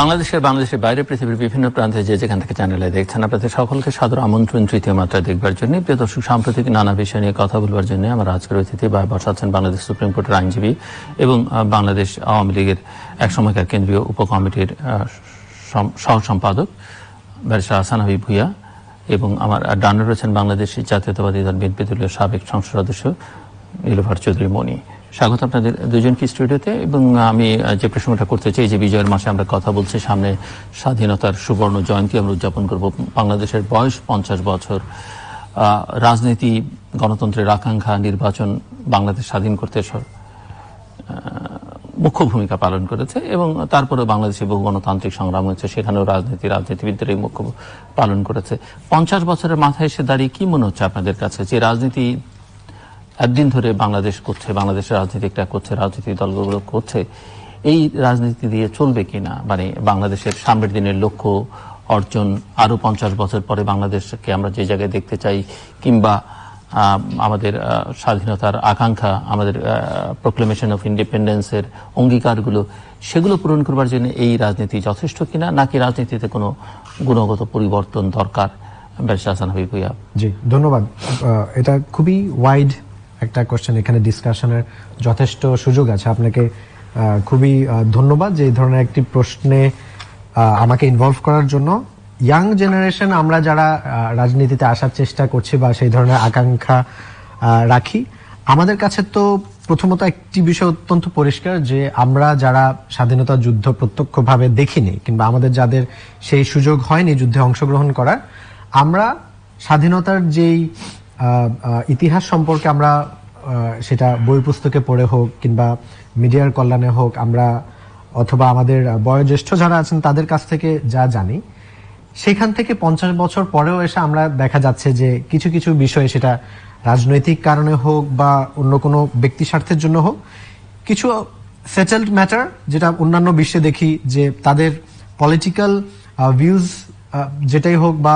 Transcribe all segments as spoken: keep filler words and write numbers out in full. বাংলাদেশের বাংলাদেশের বাইরে পৃথিবীর বিভিন্ন প্রান্তে যে যেখান থেকে চ্যানেলে দেখছেন আপনাদের সকলকে সাদর আমন্ত্রণ তৃতীয় মাত্রা দেখবার জন্য। প্রিয় দর্শক, সাম্প্রতিক নানা বিষয় নিয়ে কথা বলবার জন্য আমার আজকের অতিথি বসাচ্ছেন বাংলাদেশ সুপ্রিম কোর্টের আইনজীবী এবং বাংলাদেশ আওয়ামী লীগের একসময়কার কেন্দ্রীয় উপকমিটির সহ সম্পাদক ব্যারিস্টার আহসান হাবিব ভূঁইয়া এবং আমার ডানে রয়েছেন বাংলাদেশি জাতীয়তাবাদী দল বিএনপি দলীয় সাবেক সংসদ সদস্য নীলোফার চৌধুরী মনি। স্বাগত আপনাদের দুজনকে স্টুডিওতে। এবং আমি যে প্রসঙ্গটা করতে চাই, যে বিজয়ের মাসে আমরা কথা বলছি, সামনে স্বাধীনতার সুবর্ণ জয়ন্তী আমরা উদযাপন করব। বাংলাদেশের বয়স পঞ্চাশ বছর। রাজনীতি, গণতন্ত্রের আকাঙ্ক্ষা, নির্বাচন বাংলাদেশ স্বাধীন করতে মুখ্য ভূমিকা পালন করেছে এবং তারপরে বাংলাদেশে বহু গণতান্ত্রিক সংগ্রাম হয়েছে, সেখানেও রাজনীতি রাজনীতিবিদদের এই মুখ্য পালন করেছে। পঞ্চাশ বছরের মাথায় এসে দাঁড়িয়ে কি মনে হচ্ছে আপনাদের কাছে, যে রাজনীতি এতদিন ধরে বাংলাদেশ করছে, বাংলাদেশের রাজনীতি একটা করছে, রাজনীতি দলগুলো করছে, এই রাজনীতি দিয়ে চলবে কিনা? মানে বাংলাদেশের সামনের দিনের লক্ষ্য অর্জন, আরো পঞ্চাশ বছর পরে বাংলাদেশকে আমরা যে জায়গায় দেখতে চাই, কিংবা আমাদের স্বাধীনতার আকাঙ্ক্ষা, আমাদের প্রোক্লেমেশন অফ ইন্ডিপেন্ডেন্সের অঙ্গীকারগুলো, সেগুলো পূরণ করবার জন্য এই রাজনীতি যথেষ্ট কিনা, নাকি রাজনীতিতে কোনো গুণগত পরিবর্তন দরকার? ব্যারিস্টার আহসান হাবিব ভূঁইয়া। জি, ধন্যবাদ। এটা খুবই ওয়াইড একটা কোশ্চেন, এখানে ডিসকাশনের যথেষ্ট সুযোগ আছে। আপনাকে খুবই ধন্যবাদ যে এই ধরনের একটি প্রশ্নে আমাকে ইনভলভ করার জন্য। ইয়াং জেনারেশন আমরা যারা রাজনীতিতে আসার চেষ্টা করছি বা সেই ধরনের আকাঙ্ক্ষা রাখি, আমাদের কাছে তো প্রথমত একটি বিষয় অত্যন্ত পরিষ্কার, যে আমরা যারা স্বাধীনতা যুদ্ধ প্রত্যক্ষভাবে দেখিনি কিংবা আমাদের যাদের সেই সুযোগ হয়নি যুদ্ধে অংশগ্রহণ করার, আমরা স্বাধীনতার যেই ইতিহাস সম্পর্কে আমরা সেটা বই পুস্তকে পড়ে হোক কিংবা মিডিয়ার কল্যাণে হোক, আমরা অথবা আমাদের বয়োজ্যেষ্ঠ যারা আছেন তাদের কাছ থেকে যা জানি, সেখান থেকে পঞ্চাশ বছর পরেও এসে আমরা দেখা যাচ্ছে যে কিছু কিছু বিষয়ে, সেটা রাজনৈতিক কারণে হোক বা অন্য কোনো ব্যক্তি স্বার্থের জন্য হোক, কিছু সেটেলড ম্যাটার যেটা অন্যান্য বিশ্বে দেখি যে তাদের পলিটিক্যাল ভিউজ যেটাই হোক বা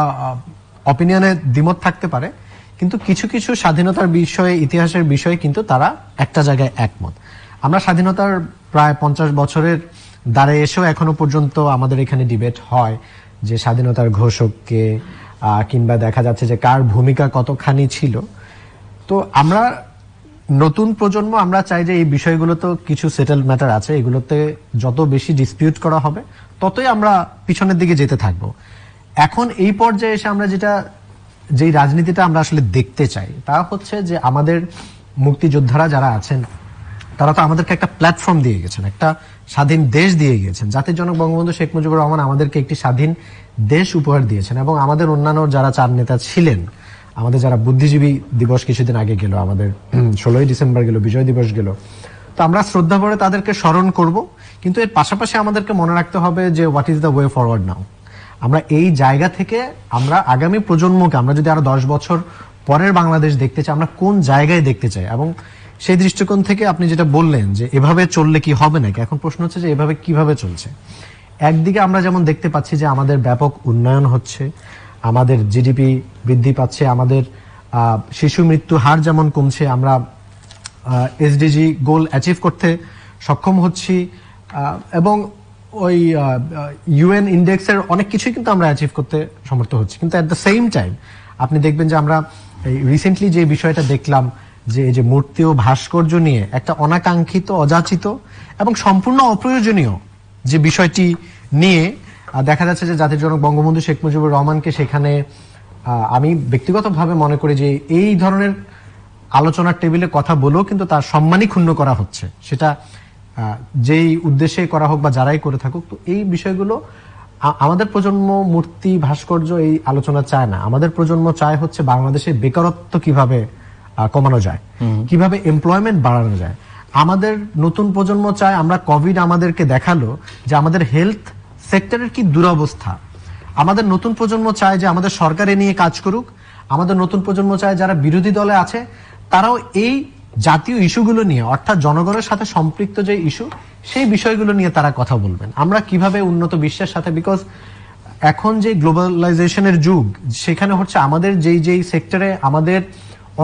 অপিনিয়নে দ্বিমত থাকতে পারে, কিন্তু কিছু কিছু স্বাধীনতার বিষয়ে, ইতিহাসের বিষয়ে কিন্তু তারা একটা জায়গায় একমত। আমরা স্বাধীনতার প্রায় পঞ্চাশ বছরের দ্বারে এসেও এখনো পর্যন্ত আমাদের এখানে ডিবেট হয় যে স্বাধীনতার ঘোষককে, কিংবা দেখা যাচ্ছে যে কার ভূমিকা কতখানি ছিল। তো আমরা নতুন প্রজন্ম আমরা চাই যে এই বিষয়গুলো, তো কিছু সেটেল ম্যাটার আছে, এগুলোতে যত বেশি ডিসপিউট করা হবে ততই আমরা পিছনের দিকে যেতে থাকবো। এখন এই পর্যায়ে এসে আমরা যেটা, যেই রাজনীতিটা আমরা আসলে দেখতে চাই, তা হচ্ছে যে আমাদের মুক্তিযোদ্ধারা যারা আছেন তারা তো আমাদেরকে একটা প্ল্যাটফর্ম দিয়ে গেছেন, একটা স্বাধীন দেশ দিয়ে গেছেন। জাতির জনক বঙ্গবন্ধু শেখ মুজিবুর রহমান আমাদেরকে একটি স্বাধীন দেশ উপহার দিয়েছেন এবং আমাদের অন্যান্য যারা চার নেতা ছিলেন, আমাদের যারা বুদ্ধিজীবী দিবস কিছুদিন আগে গেল, আমাদের ষোলোই ডিসেম্বর গেল, বিজয় দিবস গেল, তো আমরা শ্রদ্ধা ভরে তাদেরকে স্মরণ করব, কিন্তু এর পাশাপাশি আমাদেরকে মনে রাখতে হবে যে what is the way forward now. আমরা এই জায়গা থেকে আমরা আগামী প্রজন্মকে, আমরা যদি আরো দশ বছর পরের বাংলাদেশ দেখতে চাই, আমরা কোন জায়গায় দেখতে চাই, এবং সেই দৃষ্টিকোণ থেকে আপনি যেটা বললেন যে এভাবে চললে কি হবে নাকি, এখন প্রশ্ন হচ্ছে যে এভাবে কিভাবে চলছে। একদিকে আমরা যেমন দেখতে পাচ্ছি যে আমাদের ব্যাপক উন্নয়ন হচ্ছে, আমাদের জিডিপি বৃদ্ধি পাচ্ছে, আমাদের শিশু মৃত্যু হার যেমন কমছে, আমরা এসডিজি গোল অ্যাচিভ করতে সক্ষম হচ্ছি এবং ওই ইউএন ইন্ডেক্সের অনেক কিছুই কিন্তু আমরা অ্যাচিভ করতে সমর্থ হচ্ছি। কিন্তু অ্যাট দ্য সেম টাইম আপনি দেখবেন যে আমরা রিসেন্টলি যে বিষয়টা দেখলাম, যে এই যে মূর্তি ও ভাস্কর্য নিয়ে একটা অনাকাঙ্ক্ষিত, অযাচিত এবং সম্পূর্ণ অপ্রয়োজনীয় যে বিষয়টি নিয়ে দেখা যাচ্ছে যে জাতির জনক বঙ্গবন্ধু শেখ মুজিবুর রহমানকে সেখানে, আমি ব্যক্তিগতভাবে মনে করি যে এই ধরনের আলোচনার টেবিলে কথা বলেও কিন্তু তার সম্মানই ক্ষুণ্ণ করা হচ্ছে, সেটা যেই উদ্দেশ্যে করা হোক বা যারাই করে থাকুক। তো এই বিষয়গুলো আমাদের প্রজন্ম মূর্তি ভাস্কর্য এই আলোচনা চায় না। আমাদের প্রজন্ম চায় হচ্ছে বাংলাদেশে বেকারত্ব কিভাবে কমানো যায়, কিভাবে এমপ্লয়মেন্ট বাড়ানো যায়। আমাদের নতুন প্রজন্ম চায়, আমরা কোভিড আমাদেরকে দেখালো যে আমাদের হেলথ সেক্টরের কি দুরবস্থা। আমাদের নতুন প্রজন্ম চায় যে আমাদের সরকার এ নিয়ে কাজ করুক। আমাদের নতুন প্রজন্ম চায় যারা বিরোধী দলে আছে তারাও এই জাতীয় ইস্যুগুলো নিয়ে, অর্থাৎ জনগণের সাথে সম্পৃক্ত যে ইস্যু, সেই বিষয়গুলো নিয়ে তারা কথা বলবেন। আমরা কিভাবে উন্নত বিশ্বের সাথে, বিকজ এখন যে গ্লোবালাইজেশনের যুগ, সেখানে হচ্ছে আমাদের যেই যেই সেক্টরে আমাদের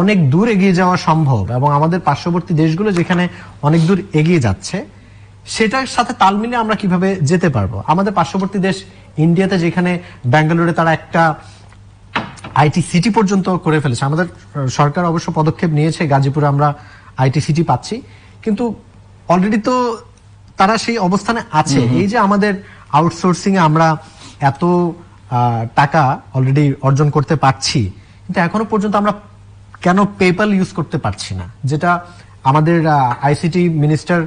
অনেক দূর এগিয়ে যাওয়া সম্ভব এবং আমাদের পার্শ্ববর্তী দেশগুলো যেখানে অনেক দূর এগিয়ে যাচ্ছে, সেটার সাথে তাল মিলিয়ে আমরা কিভাবে যেতে পারবো? আমাদের পার্শ্ববর্তী দেশ ইন্ডিয়াতে যেখানে বেঙ্গালুরুতে তারা একটা আইটি সিটি পর্যন্ত করে ফেলেছে, আমাদের সরকার অবশ্য পদক্ষেপ নিয়েছে, গাজীপুরে আমরা আইটি সিটি পাচ্ছি, কিন্তু অলরেডি তো তারা সেই অবস্থানে আছে। এই যে আমাদের আউটসোর্সিং এ আমরা এত টাকা অলরেডি অর্জন করতে পারছি, কিন্তু এখনো পর্যন্ত আমরা কেন পেপ্যাল ইউজ করতে পারছি না, যেটা আমাদের আইসিটি মিনিস্টার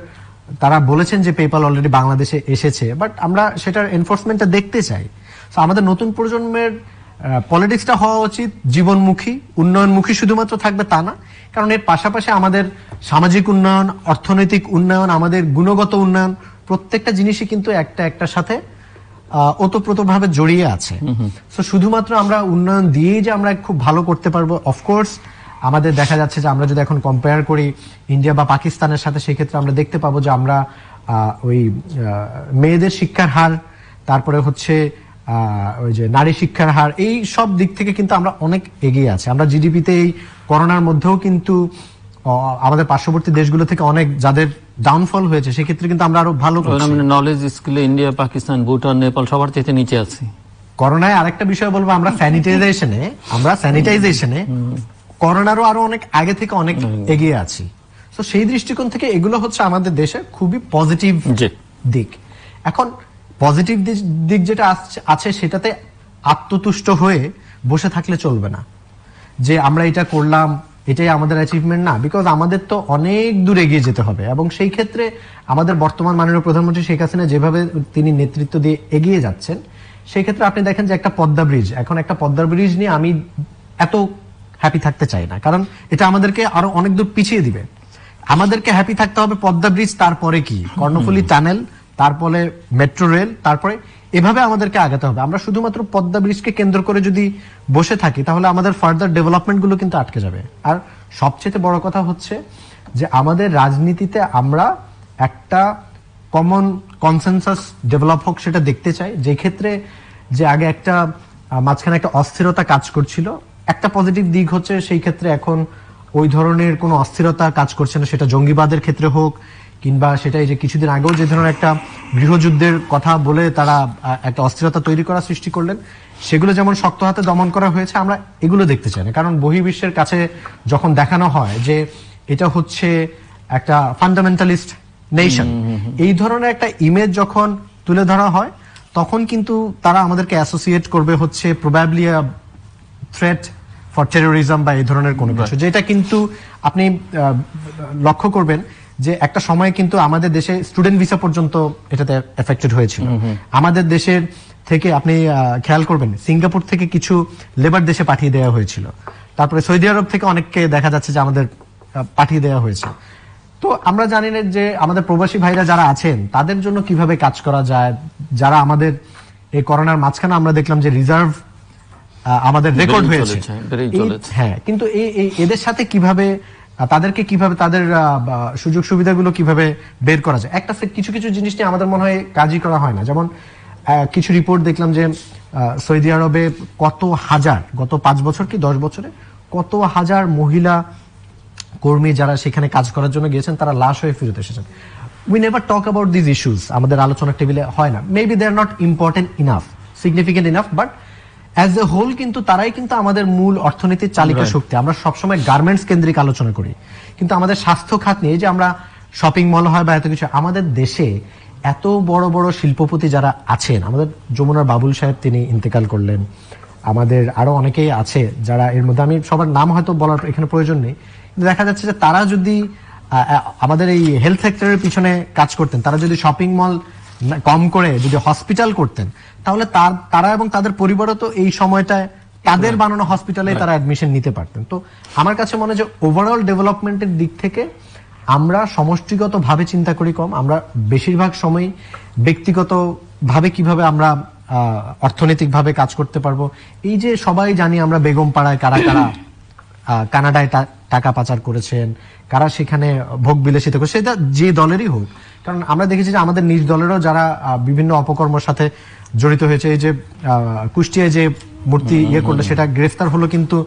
তারা বলেছেন যে পেপ্যাল অলরেডি বাংলাদেশে এসেছে, বাট আমরা সেটার এনফোর্সমেন্টটা দেখতে চাই। তো আমাদের নতুন প্রজন্মের পলিটিক্সটা হওয়া উচিত জীবনমুখী, উন্নয়নমুখী শুধুমাত্র থাকবে তা না, কারণ এর পাশাপাশি আমাদের সামাজিক উন্নয়ন, অর্থনৈতিক উন্নয়ন, আমাদের গুণগত উন্নয়ন, প্রত্যেকটা জিনিসই কিন্তু একটা একটার সাথে ওতপ্রোতভাবে জড়িয়ে আছে। সো শুধুমাত্র আমরা উন্নয়ন দিয়েই যে আমরা খুব ভালো করতে পারবো, অফকোর্স আমাদের দেখা যাচ্ছে যে আমরা যদি এখন কম্পেয়ার করি ইন্ডিয়া বা পাকিস্তানের সাথে, সেক্ষেত্রে আমরা দেখতে পাবো যে আমরা ওই মেয়েদের শিক্ষার হার, তারপরে হচ্ছে ওই যে নারী শিক্ষার হার, এই সব দিক থেকে কিন্তু আমরা অনেক এগিয়ে আছি। আমরা জিডিপিতে এই করোনার মধ্যেও কিন্তু আমাদের পার্শ্ববর্তী দেশগুলো থেকে অনেক যাদের ডাউনফল হয়েছে, সেক্ষেত্রে কিন্তু আমরা আরো ভালো নলেজ স্কিলে ইন্ডিয়া, পাকিস্তান, ভুটান, নেপাল সবার থেকে নিচে আছি। করোনায় আরেকটা বিষয় বলবো, আমরা স্যানিটাইজেশনে আমরা স্যানিটাইজেশনে করোনারও আরো অনেক আগে থেকে অনেক এগিয়ে আছি। তো সেই দৃষ্টিকোণ থেকে এগুলো হচ্ছে আমাদের দেশের খুবই পজিটিভ দিক। এখন পজিটিভ দিক যেটা আছে সেটাতে আত্মতুষ্ট হয়ে বসে থাকলে চলবে না, যে আমরা এটা করলাম এটাই আমাদের অ্যাচিভমেন্ট না, বিকজ আমাদের তো অনেক দূর এগিয়ে যেতে হবে। এবং সেই ক্ষেত্রে আমাদের বর্তমান মাননীয় প্রধানমন্ত্রী শেখ হাসিনা যেভাবে তিনি নেতৃত্ব দিয়ে এগিয়ে যাচ্ছেন, সেই ক্ষেত্রে আপনি দেখেন যে একটা পদ্মা ব্রিজ, এখন একটা পদ্মা ব্রিজ নিয়ে আমি এত হ্যাপি থাকতে চাই না, কারণ এটা আমাদেরকে আরো অনেক দূর পিছিয়ে দিবে। আমাদেরকে হ্যাপি থাকতে হবে পদ্মা ব্রিজ, তারপরে কি কর্ণফুলী টানেল, তারপরে মেট্রো রেল, তারপরে এভাবে আমাদেরকে আগাতে হবে। আমরা শুধুমাত্র পদ্মা ব্রিজকে কেন্দ্র করে যদি বসে থাকি তাহলে আমাদের ফার্দার ডেভেলপমেন্টগুলো কিন্তু আটকে যাবে। আর সবচেয়ে বড় কথা হচ্ছে যে আমাদের রাজনীতিতে আমরা একটা কমন কনসেনসাস ডেভেলপ হোক সেটা দেখতে চাই, যে ক্ষেত্রে যে আগে একটা মাঝখানে একটা অস্থিরতা কাজ করছিল, একটা পজিটিভ দিক হচ্ছে সেই ক্ষেত্রে এখন ওই ধরনের কোনো অস্থিরতা কাজ করছে না, সেটা জঙ্গিবাদের ক্ষেত্রে হোক কিংবা সেটাই যে কিছুদিন আগেও যে ধরনের একটা গৃহযুদ্ধের কথা বলে তারা একটা অস্থিরতা তৈরি করা সৃষ্টি করলেন, সেগুলো যেমন শক্ত হাতে দমন করা হয়েছে, আমরা এগুলো দেখতে চাই না। কারণ বহির্বিশ্বের কাছে যখন দেখানো হয় যে এটা হচ্ছে একটা ফান্ডামেন্টালিস্ট নেশন, এই ধরনের একটা ইমেজ যখন তুলে ধরা হয় তখন কিন্তু তারা আমাদেরকে অ্যাসোসিয়েট করবে হচ্ছে probably a threat for terrorism বা এই ধরনের কোনো কিছু, যেটা কিন্তু আপনি লক্ষ্য করবেন যে একটা সময় কিন্তু আমাদের দেশে স্টুডেন্ট ভিসা পর্যন্ত এটাতে এফেক্টেড হয়েছিল। আমাদের দেশের থেকে আপনি খেয়াল করবেন সিঙ্গাপুর থেকে কিছু লেবার দেশে পাঠিয়ে দেওয়া হয়েছিল, তারপরে সৌদি আরব থেকে অনেককে দেখা যাচ্ছে যে আমাদের পাঠিয়ে দেওয়া হয়েছে। তো আমরা জানি না যে আমাদের প্রবাসী ভাইরা যারা আছেন তাদের জন্য কিভাবে কাজ করা যায়, যারা আমাদের এই করোনার মাঝখানে আমরা দেখলাম যে রিজার্ভ আমাদের রেকর্ড হয়েছে, হ্যাঁ, কিন্তু এই এদের সাথে কিভাবে তাদেরকে কিভাবে তাদের সুযোগ সুবিধাগুলো কিভাবে বের করা যায়, একটা কিছু কিছু জিনিস নিয়ে আমাদের মনে হয় কাজই করা হয় না। যেমন কিছু রিপোর্ট দেখলাম যে সৌদি আরবে কত হাজার গত পাঁচ বছর কি দশ বছরে কত হাজার মহিলা কর্মী যারা সেখানে কাজ করার জন্য গিয়েছেন তারা লাশ হয়ে ফিরত এসেছেন। We never talk about this issues, আমাদের আলোচনার টেবিলে হয় না। Maybe they are not important enough, significant enough, but as a whole কিন্তু তারাই কিন্তু আমাদের মূল অর্থনীতির চালিকা শক্তি। আমরা সবসময় গার্মেন্টস কেন্দ্রিক আলোচনা করি, কিন্তু আমাদের স্বাস্থ্য খাত নিয়ে যে আমরা শপিং মল হয় বা এত কিছু, আমাদের দেশে এত বড় বড় শিল্পপতি যারা আছেন, আমাদের যমুনার বাবুল সাহেব তিনি ইন্তেকাল করলেন, আমাদের আরো অনেকেই আছে যারা এর মধ্যে, আমি সবার নাম হয়তো বলার এখানে প্রয়োজন নেই, কিন্তু দেখা যাচ্ছে যে তারা যদি আমাদের এই হেলথ সেক্টরের পিছনে কাজ করতেন, তারা যদি শপিং মল কম করে যদি হসপিটাল করতেন, তাহলে তারা এবং তাদের পরিবারও তো এই সময়টায় তাদের বানানো হসপিটালে তারা অ্যাডমিশন নিতে পারতেন। তো আমার কাছে মনে হয় যে ওভারঅল ডেভেলপমেন্টের দিক থেকে আমরা সমষ্টিগত ভাবে চিন্তা করি কম, আমরা বেশিরভাগ সময় ব্যক্তিগত ভাবে কিভাবে আমরা অর্থনৈতিক ভাবে কাজ করতে পারবো। এই যে সবাই জানি আমরা বেগম পাড়ায় কারা কারা কানাডায় টাকা পাচার করেছেন, কারা সেখানে ভোগ বিলাসিত করেছে, সেটা যে দলেরই হোক, কারণ আমরা দেখেছি যে আমাদের নিজ দলেরও যারা বিভিন্ন অপকর্মের সাথে জড়িত হয়েছে। এই যে কুষ্টিয়ায় যে মূর্তি ইয়ে করলো সেটা গ্রেফতার হলো কিন্তু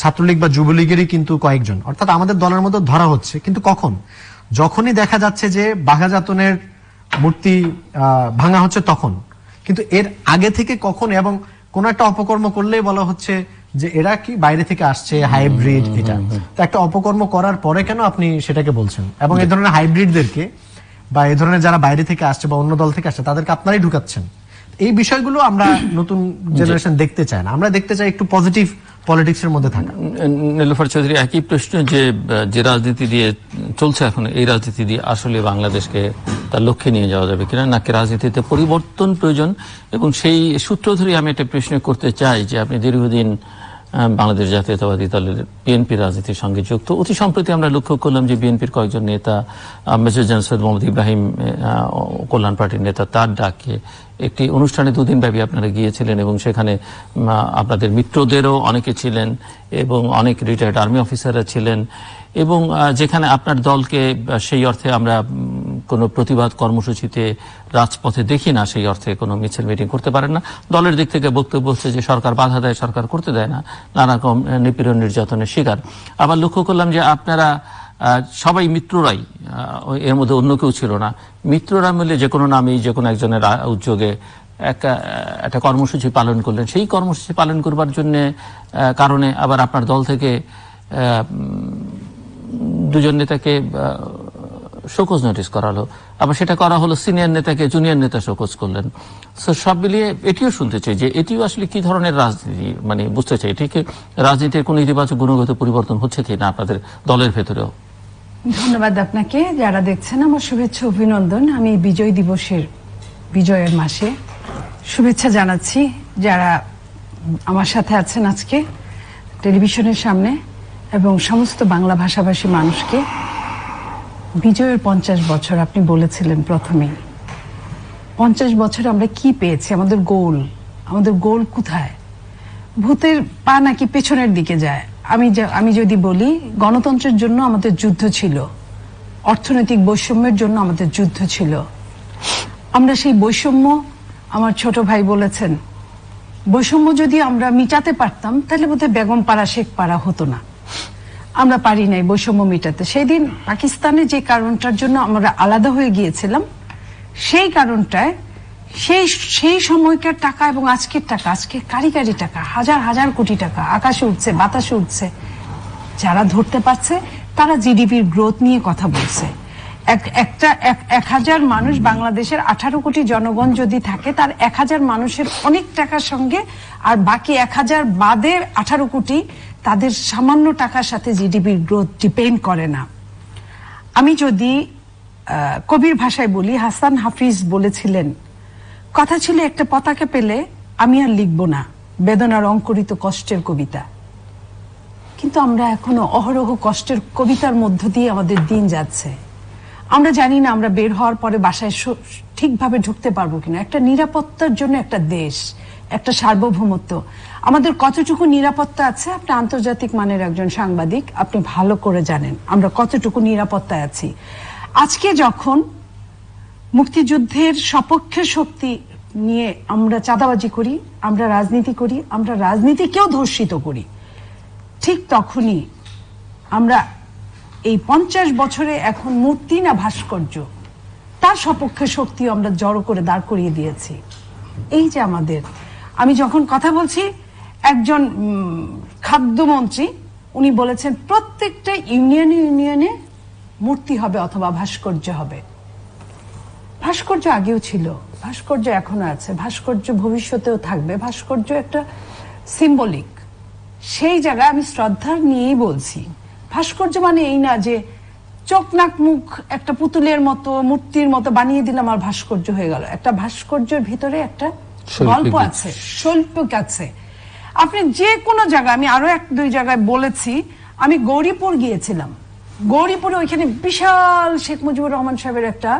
ছাত্রলীগ বা যুবলীগেরই কিন্তু কয়েকজন, অর্থাৎ আমাদের দলের মধ্যে ধরা হচ্ছে। কিন্তু কখন, যখনই দেখা যাচ্ছে যে বাঘাযতনের মূর্তি ভাঙা হচ্ছে তখন, কিন্তু এর আগে থেকে কখন এবং কোন একটা অপকর্ম করলেই বলা হচ্ছে যে এরা কি বাইরে থেকে আসছে, হাইব্রিড। এটা তো একটা অপকর্ম করার পরে কেন আপনি সেটাকে বলছেন? এবং এই ধরনের হাইব্রিডদেরকে বা এই ধরনের যারা বাইরে থেকে আসছে বা অন্য দল থেকে আসছে তাদেরকে আপনারাই ঢুকাচ্ছেন। এই বিষয়গুলো আমরা নতুন জেনারেশন দেখতে চাই না, আমরা দেখতে চাই একটু পজিটিভ পলিটিক্সের মধ্যে থাকা। নীলোফার চৌধুরী, একই প্রশ্ন যে যে রাজনীতি দিয়ে চলছে এখন, এই রাজনীতি দিয়ে আসলে বাংলাদেশকে তার লক্ষ্যে নিয়ে যাওয়া যাবে কিনা, নাকি রাজনীতিতে পরিবর্তন প্রয়োজন? এবং সেই সূত্র ধরে আমি একটা প্রশ্ন করতে চাই যে আপনি দীর্ঘদিন বাংলাদেশ জাতীয়তাবাদী দলের বিএনপি রাজনীতির সঙ্গে যুক্ত। অতি সম্প্রতি আমরা লক্ষ্য করলাম যে বিএনপির কয়েকজন নেতা, মেজর জেনারেল সৈয়দ মোহাম্মদ ইব্রাহিম কল্যাণ পার্টির নেতা, তার ডাকে একটি অনুষ্ঠানে দুদিন ব্যাপী আপনারা গিয়েছিলেন এবং সেখানে আপনাদের মিত্রদেরও অনেকে ছিলেন এবং অনেক রিটায়ার্ড আর্মি অফিসাররা ছিলেন, এবং যেখানে আপনার দলকে সেই অর্থে আমরা কোনো প্রতিবাদ কর্মসূচিতে রাজপথে দেখি না, সেই অর্থে কোনো মিছিল মিটিং করতে পারেন না। দলের দিক থেকে বক্তব্য হচ্ছে যে সরকার বাধা দেয়, সরকার করতে দেয় না, নানা রকম নিপীড়ন নির্যাতনের শিকার। আবার লক্ষ্য করলাম যে আপনারা সবাই মিত্ররাই, এর মধ্যে অন্য কেউ ছিল না, মিত্ররা মিলে যে কোনো নামেই যে কোনো একজনের উদ্যোগে একটা একটা কর্মসূচি পালন করলেন। সেই কর্মসূচি পালন করবার জন্যে কারণে আবার আপনার দল থেকে দুজন নেতাকে শোকজ নোটিশ করা হলো, আবার সেটা করা হলো সিনিয়র নেতাকে জুনিয়র নেতা শোকজ করলেন। সো সব মিলিয়ে এটিও শুনতে চাই যে এটিও আসলে কি ধরনের রাজনীতি, মানে বুঝতে চাই এটিকে রাজনীতির কোনো ইতিবাচক গুণগত পরিবর্তন হচ্ছে কি না আপনাদের দলের ভেতরেও? ধন্যবাদ আপনাকে। যারা দেখছেন আমার শুভেচ্ছা অভিনন্দন। আমি বিজয় দিবসের, বিজয়ের মাসে শুভেচ্ছা জানাচ্ছি যারা আমার সাথে আছেন আজকে টেলিভিশনের সামনে এবং সমস্ত বাংলা ভাষাভাষী মানুষকে। বিজয়ের পঞ্চাশ বছর আপনি বলেছিলেন প্রথমেই, পঞ্চাশ বছর আমরা কি পেয়েছি, আমাদের গোল, আমাদের গোল কোথায়? ভূতের পা নাকি পেছনের দিকে যায়। আমি আমি যদি বলি গণতন্ত্রের জন্য আমাদের যুদ্ধ ছিল, অর্থনৈতিক বৈষম্যের জন্য আমাদের যুদ্ধ ছিল। আমরা সেই বৈষম্য, আমার ছোট ভাই বলেছেন বৈষম্য যদি আমরা মিটাতে পারতাম তাহলে বোধহয় বেগম পাড়া শেখ পাড়া হতো না। আমরা পারি নাই বৈষম্য মেটাতে। সেদিন পাকিস্তানে যে কারণটার জন্য আমরা আলাদা হয়ে গিয়েছিলাম, সেই কারণটায় সেই সেই সময়কার টাকা এবং আজকের টাকা, আজকের কারিগরি টাকা হাজার হাজার কোটি টাকা আকাশে উঠছে, বাতাসে উঠছে। যারা ধরতে পারছে তারা জিডিপির গ্রোথ নিয়ে কথা বলছে। এক একটা এক হাজার মানুষ, বাংলাদেশের আঠারো কোটি জনগণ যদি থাকে, তার এক হাজার মানুষের অনেক টাকার সঙ্গে আর বাকি এক হাজার বাদে আঠারো কোটি তাদের সামান্য টাকার সাথে জিডিপির গ্রোথ ডিপেন্ড করে না। আমি যদি কবির ভাষায় বলি, হাসান হাফিজ বলেছিলেন কথা ছিল একটা পতাকা পেলে আমি আর লিখব না বেদনার অঙ্কুরিত কষ্টের কবিতা। কিন্তু আমরা এখনো অহরহ কষ্টের কবিতার মধ্য দিয়ে আমাদের দিন যাচ্ছে। আমরা জানি না আমরা বের হওয়ার পরে বাসায় ঠিকভাবে ঢুকতে পারবো কিনা। একটা নিরাপত্তার জন্য একটা দেশ, একটা সার্বভৌমত্ব, আমাদের কতটুকু নিরাপত্তা আছে? আপনি আন্তর্জাতিক মানের একজন সাংবাদিক, আপনি ভালো করে জানেন আমরা কতটুকু নিরাপত্তায় আছি। আজকে যখন মুক্তিযুদ্ধের সপক্ষে শক্তি নিয়ে আমরা চাঁদাবাজি করি, আমরা রাজনীতি করি, আমরা রাজনীতিকেও ধর্ষিত করি, ঠিক তখনই আমরা এই পঞ্চাশ বছরে এখন মূর্তি না ভাস্কর্য, তার সপক্ষে শক্তি আমরা জড়ো করে দাঁড় করিয়ে দিয়েছি। এই যে আমাদের, আমি যখন কথা বলছি একজন খাদ্যমন্ত্রী, উনি বলেছেন প্রত্যেকটা ইউনিয়নে ইউনিয়নে মূর্তি হবে অথবা ভাস্কর্য হবে। ভাস্কর্য আগেও ছিল, ভাস্কর্য এখনো আছে, ভাস্কর্য ভবিষ্যতেও থাকবে। ভাস্কর্য একটা সিম্বলিক, সেই জায়গায় আমি শ্রদ্ধা নিয়েই বলছি। ভাস্কর্য মানে এই না যে চোখ নাক মুখ একটা পুতুলের মতো মূর্তির মতো বানিয়ে দিলাম আর ভাস্কর্য হয়ে গেল। একটা ভাস্কর্যের ভিতরে একটা গল্প আছে, শৈল্পিক আছে। আপনি যে কোনো জায়গায়, আমি আরো এক দুই জায়গায় বলেছি, আমি গৌরীপুর গিয়েছিলাম, গৌরীপুরে ওইখানে বিশাল শেখ মুজিবুর রহমান সাহেবের একটা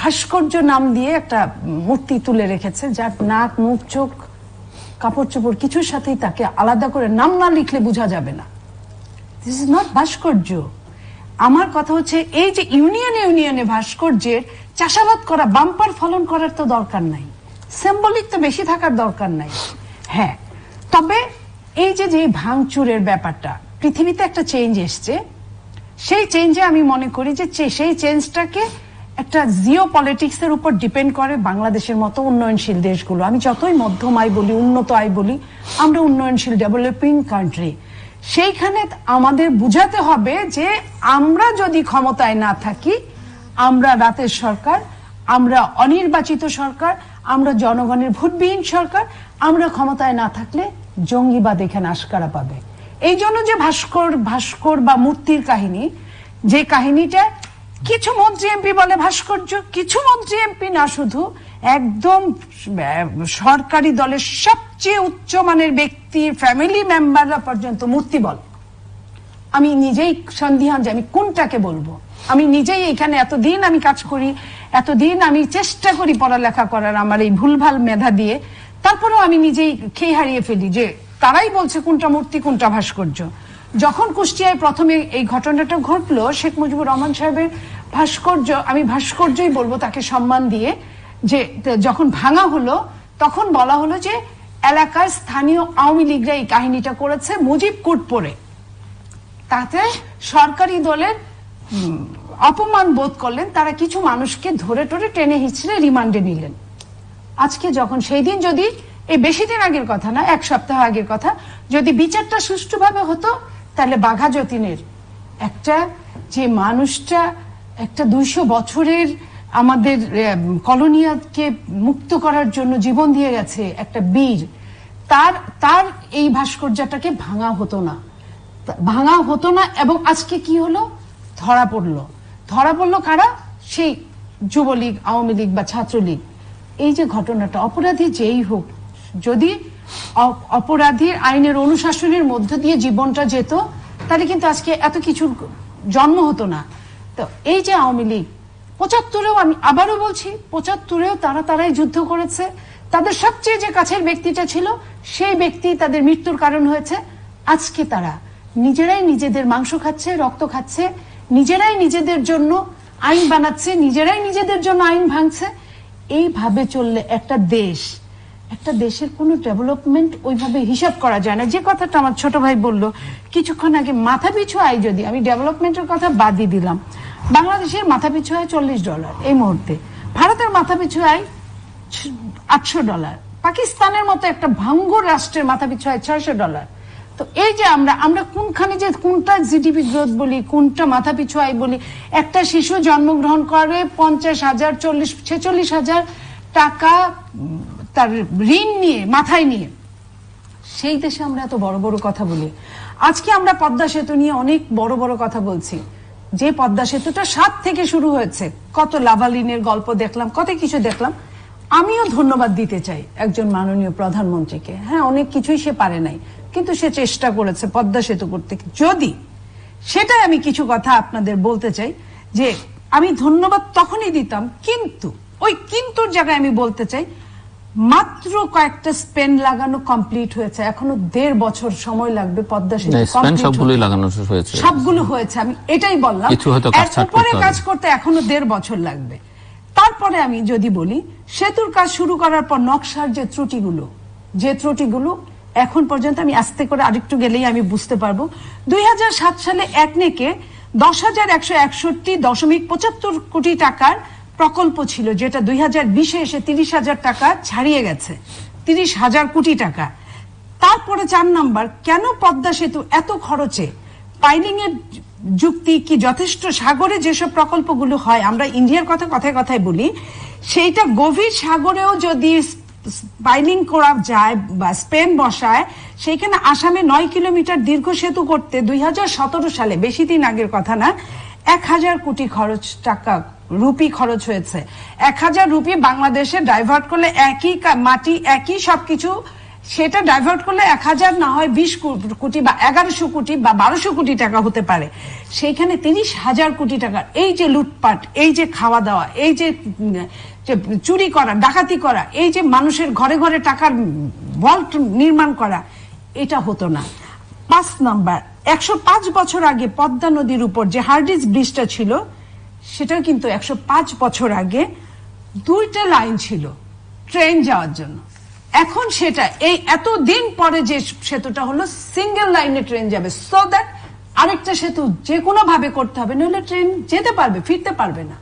ভাস্কর্য নাম দিয়ে একটা মূর্তি তুলে রেখেছে, যার নাক মুখ চোখ কাপড় চোপড় কিছুর সাথেই তাকে আলাদা করে নাম না লিখলে বোঝা যাবে না। দিস ইজ নট ভাস্কর্য। আমার কথা হচ্ছে এই যে ইউনিয়নে ইউনিয়নে ভাস্কর্যের চাষাবাদ করা, বাম্পার ফলন করার তো দরকার নাই, সিম্বলিক তো বেশি থাকার দরকার নাই। হ্যাঁ, তবে এই যে যে ভাঙচুরের ব্যাপারটা, পৃথিবীতে একটা চেঞ্জ এসছে, সেই চেঞ্জে আমি মনে করি যে সেই চেঞ্জটাকে একটা জিও পলিটিক্সের উপর ডিপেন্ড করে বাংলাদেশের মতো উন্নয়নশীল দেশগুলো। আমি যতই মধ্যম আয় বলি, উন্নত আয় বলি, আমরা উন্নয়নশীল ডেভেলপিং কান্ট্রি। সেইখানে আমাদের বুঝাতে হবে যে আমরা যদি ক্ষমতায় না থাকি, আমরা রাতের সরকার, আমরা অনির্বাচিত সরকার, আমরা জনগণের ভোটবিহীন সরকার, আমরা ক্ষমতায় না থাকলে জঙ্গিবাদ এখানে আশকারা পাবে। এই জন্য যে ভাস্কর ভাস্কর বা মূর্তির কাহিনী, যে কাহিনীটা কিছু মন্ত্রী এমপি বলে ভাস্কর্য, কিছু মন্ত্রী এমপি না, শুধু একদম সরকারি দলের সবচেয়ে উচ্চমানের ব্যক্তি, ফ্যামিলি মেম্বাররা পর্যন্ত মূর্তি বল। আমি নিজেই সন্দিহান যে আমি কোনটাকে বলবো। আমি নিজেই এখানে এতদিন আমি কাজ করি, এতদিন আমি চেষ্টা করি পড়ালেখা করার আমার এই ভুলভাল মেধা দিয়ে, তারপরেও আমি নিজেই খেয়ে হারিয়ে ফেলি যে তারাই বলছে কোনটা মূর্তি কোনটা ভাস্কর্য। যখন কুষ্টিয়ায় প্রথমে এই ঘটনাটা ঘটলো, শেখ মুজিবুর রহমান সাহেবের ভাস্কর্য, আমি ভাস্কর্যই বলবো তাকে সম্মান দিয়ে, যে যখন ভাঙা হলো তখন বলা হলো যে এলাকার স্থানীয় আওয়ামী লীগরা এই কাহিনীটা করেছে মুজিব কোট পরে। তাতে সরকারি দলের অপমান বোধ করলেন তারা, কিছু মানুষকে ধরে টরে টেনে হিচড়ে রিমান্ডে নিলেন। আজকে যখন সেই দিন, যদি এই বেশি দিন আগের কথা না, এক সপ্তাহ আগের কথা, যদি বিচারটা সুষ্ঠুভাবে হতো তাহলে বাঘা যতীনের একটা যে মানুষটা একটা দুইশো বছরের আমাদের কলোনিয়াকে মুক্ত করার জন্য জীবন দিয়ে গেছে, একটা বীর, তার তার এই ভাস্কর্যটাকে ভাঙা হতো না, ভাঙা হতো না। এবং আজকে কি হলো? ধরা পড়লো। ধরা পড়লো কারা? সেই যুবলীগ, আওয়ামী লীগ বা ছাত্রলীগ। এই যে ঘটনাটা, অপরাধী যেই হোক, যদি অপরাধীর আইনের অনুশাসনের মধ্য দিয়ে জীবনটা যেত তাহলে কিন্তু আজকে এত কিছুর জন্ম হতো না। তো এই যে আওয়ামী লীগ পঁচাত্তরেও, আমি আবারও বলছি পঁচাত্তরেও তারা তারাই যুদ্ধ করেছে, তাদের সবচেয়ে যে কাছের ব্যক্তিটা ছিল সেই ব্যক্তি তাদের মৃত্যুর কারণ হয়েছে। আজকে তারা নিজেরাই নিজেদের মাংস খাচ্ছে, রক্ত খাচ্ছে, নিজেরাই নিজেদের জন্য আইন বানাচ্ছে, নিজেরাই নিজেদের জন্য আইন ভাঙছে। এইভাবে চললে একটা দেশ, একটা দেশের কোনো ডেভেলপমেন্ট ওইভাবে হিসাব করা যায় না। যে কথাটা আমার ছোট ভাই বললো কিছুক্ষণ আগে, মাথা পিছু আয়, যদি আমি ডেভেলপমেন্টের কথা বাদই দিলাম, বাংলাদেশের মাথা পিছু আয় চল্লিশ ডলার এই মুহূর্তে, ভারতের মাথা পিছু আয় আটশো ডলার, পাকিস্তানের মতো একটা ভঙ্গুর রাষ্ট্রের মাথা পিছু আয় ছয়শো ডলার। তো এই যে আমরা আমরা কোনখানে, যে কোনটা জিডিপি গ্রোথ বলি, কোনটা মাথা পিছু আয় বলি। একটা শিশু জন্মগ্রহণ করে, পঞ্চাশ হাজার চল্লিশ ছেচল্লিশ হাজার টাকা তার ঋণ নিয়ে, মাথায় নিয়ে, সেই দেশে আমরা এত বড় বড় কথা বলি। আজকে আমরা পদ্মা সেতু নিয়ে অনেক বড় বড় কথা বলছি, যে পদ্মা সেতুটা সাত থেকে শুরু হয়েছে, কত লাভালিনের গল্প দেখলাম, কত কিছু দেখলাম। আমিও ধন্যবাদ দিতে চাই একজন মাননীয় প্রধানমন্ত্রীকে। হ্যাঁ, অনেক কিছুই সে পারে নাই, কিন্তু সে চেষ্টা করেছে পদ্মা সেতু করতে। যদি সেটাই আমি কিছু কথা আপনাদের বলতে চাই, যে আমি ধন্যবাদ তখনই দিতাম, কিন্তু ওই কিন্তুর জায়গায় আমি বলতে চাই মাত্র কয়েকটা স্পেন লাগানো কমপ্লিট হয়েছে, এখনো দেড় বছর সময় লাগবে পদ্মা সেতু সবগুলো লাগানো হয়েছে, সবগুলো হয়েছে, আমি এটাই বললাম। এরপরে কাজ করতে এখনো দেড় বছর লাগবে। তারপরে আমি যদি বলি সেতুর কাজ শুরু করার পর নকশার যে ত্রুটিগুলো, যে ত্রুটিগুলো এখন পর্যন্ত, আমি আস্তে করে আরেকটু গেলেই আমি বুঝতে পারবো। দুই হাজার সাত সালে একনেকে দশ হাজার একশো একষট্টি দশমিক পঁচাত্তর কোটি টাকার প্রকল্প ছিল, যেটা দুই হাজার বিশে এসে তিরিশ হাজার টাকা ছাড়িয়ে গেছে, তিরিশ হাজার কোটি টাকা। তারপরে চার নাম্বার, কেন পদ্মা সেতু এত খরচে? পাইলিং এর যুক্তি কি যথেষ্ট? সাগরে যেসব প্রকল্পগুলো হয়, আমরা ইন্ডিয়ার কথা কথায় কথায় বলি, সেইটা গভীর সাগরেও যদি পাইলিং করা যায় বা স্পেন বসায়, সেইখানে আসামে নয় কিলোমিটার দীর্ঘ সেতু করতে দুই হাজার সতেরো সালে, বেশি দিন আগের কথা না, এক হাজার কোটি খরচ টাকা রুপি খরচ হয়েছে। এক হাজার রুপি বাংলাদেশে ডাইভার্ট করলে, একই মাটি একই সবকিছু, সেটা ডাইভার্ট করলে এক হাজার না হয় বিশ কোটি বা এগারোশো কোটি বা বারোশো কোটি টাকা হতে পারে, সেইখানে তিরিশ হাজার কোটি টাকা। এই যে লুটপাট, এই যে খাওয়া দাওয়া, এই যে চুরি করা, ডাকাতি করা, এই যে মানুষের ঘরে ঘরে টাকার ভল্ট নির্মাণ করা, এটা হতো না। পাঁচ নাম্বার, একশো পাঁচ বছর আগে পদ্মা নদীর উপর যে হার্ডিজ ব্রিজটা ছিল, সেটাও কিন্তু একশো পাঁচ বছর আগে দুইটা লাইন ছিল ট্রেন যাওয়ার জন্য। এখন সেটা এই এতদিন পরে যে সেতুটা হলো, সিঙ্গেল লাইনে ট্রেন যাবে, সো দ্যাট আরেকটা সেতু যে কোনো ভাবে করতে হবে, নইলে ট্রেন যেতে পারবে, ফিরতে পারবে না।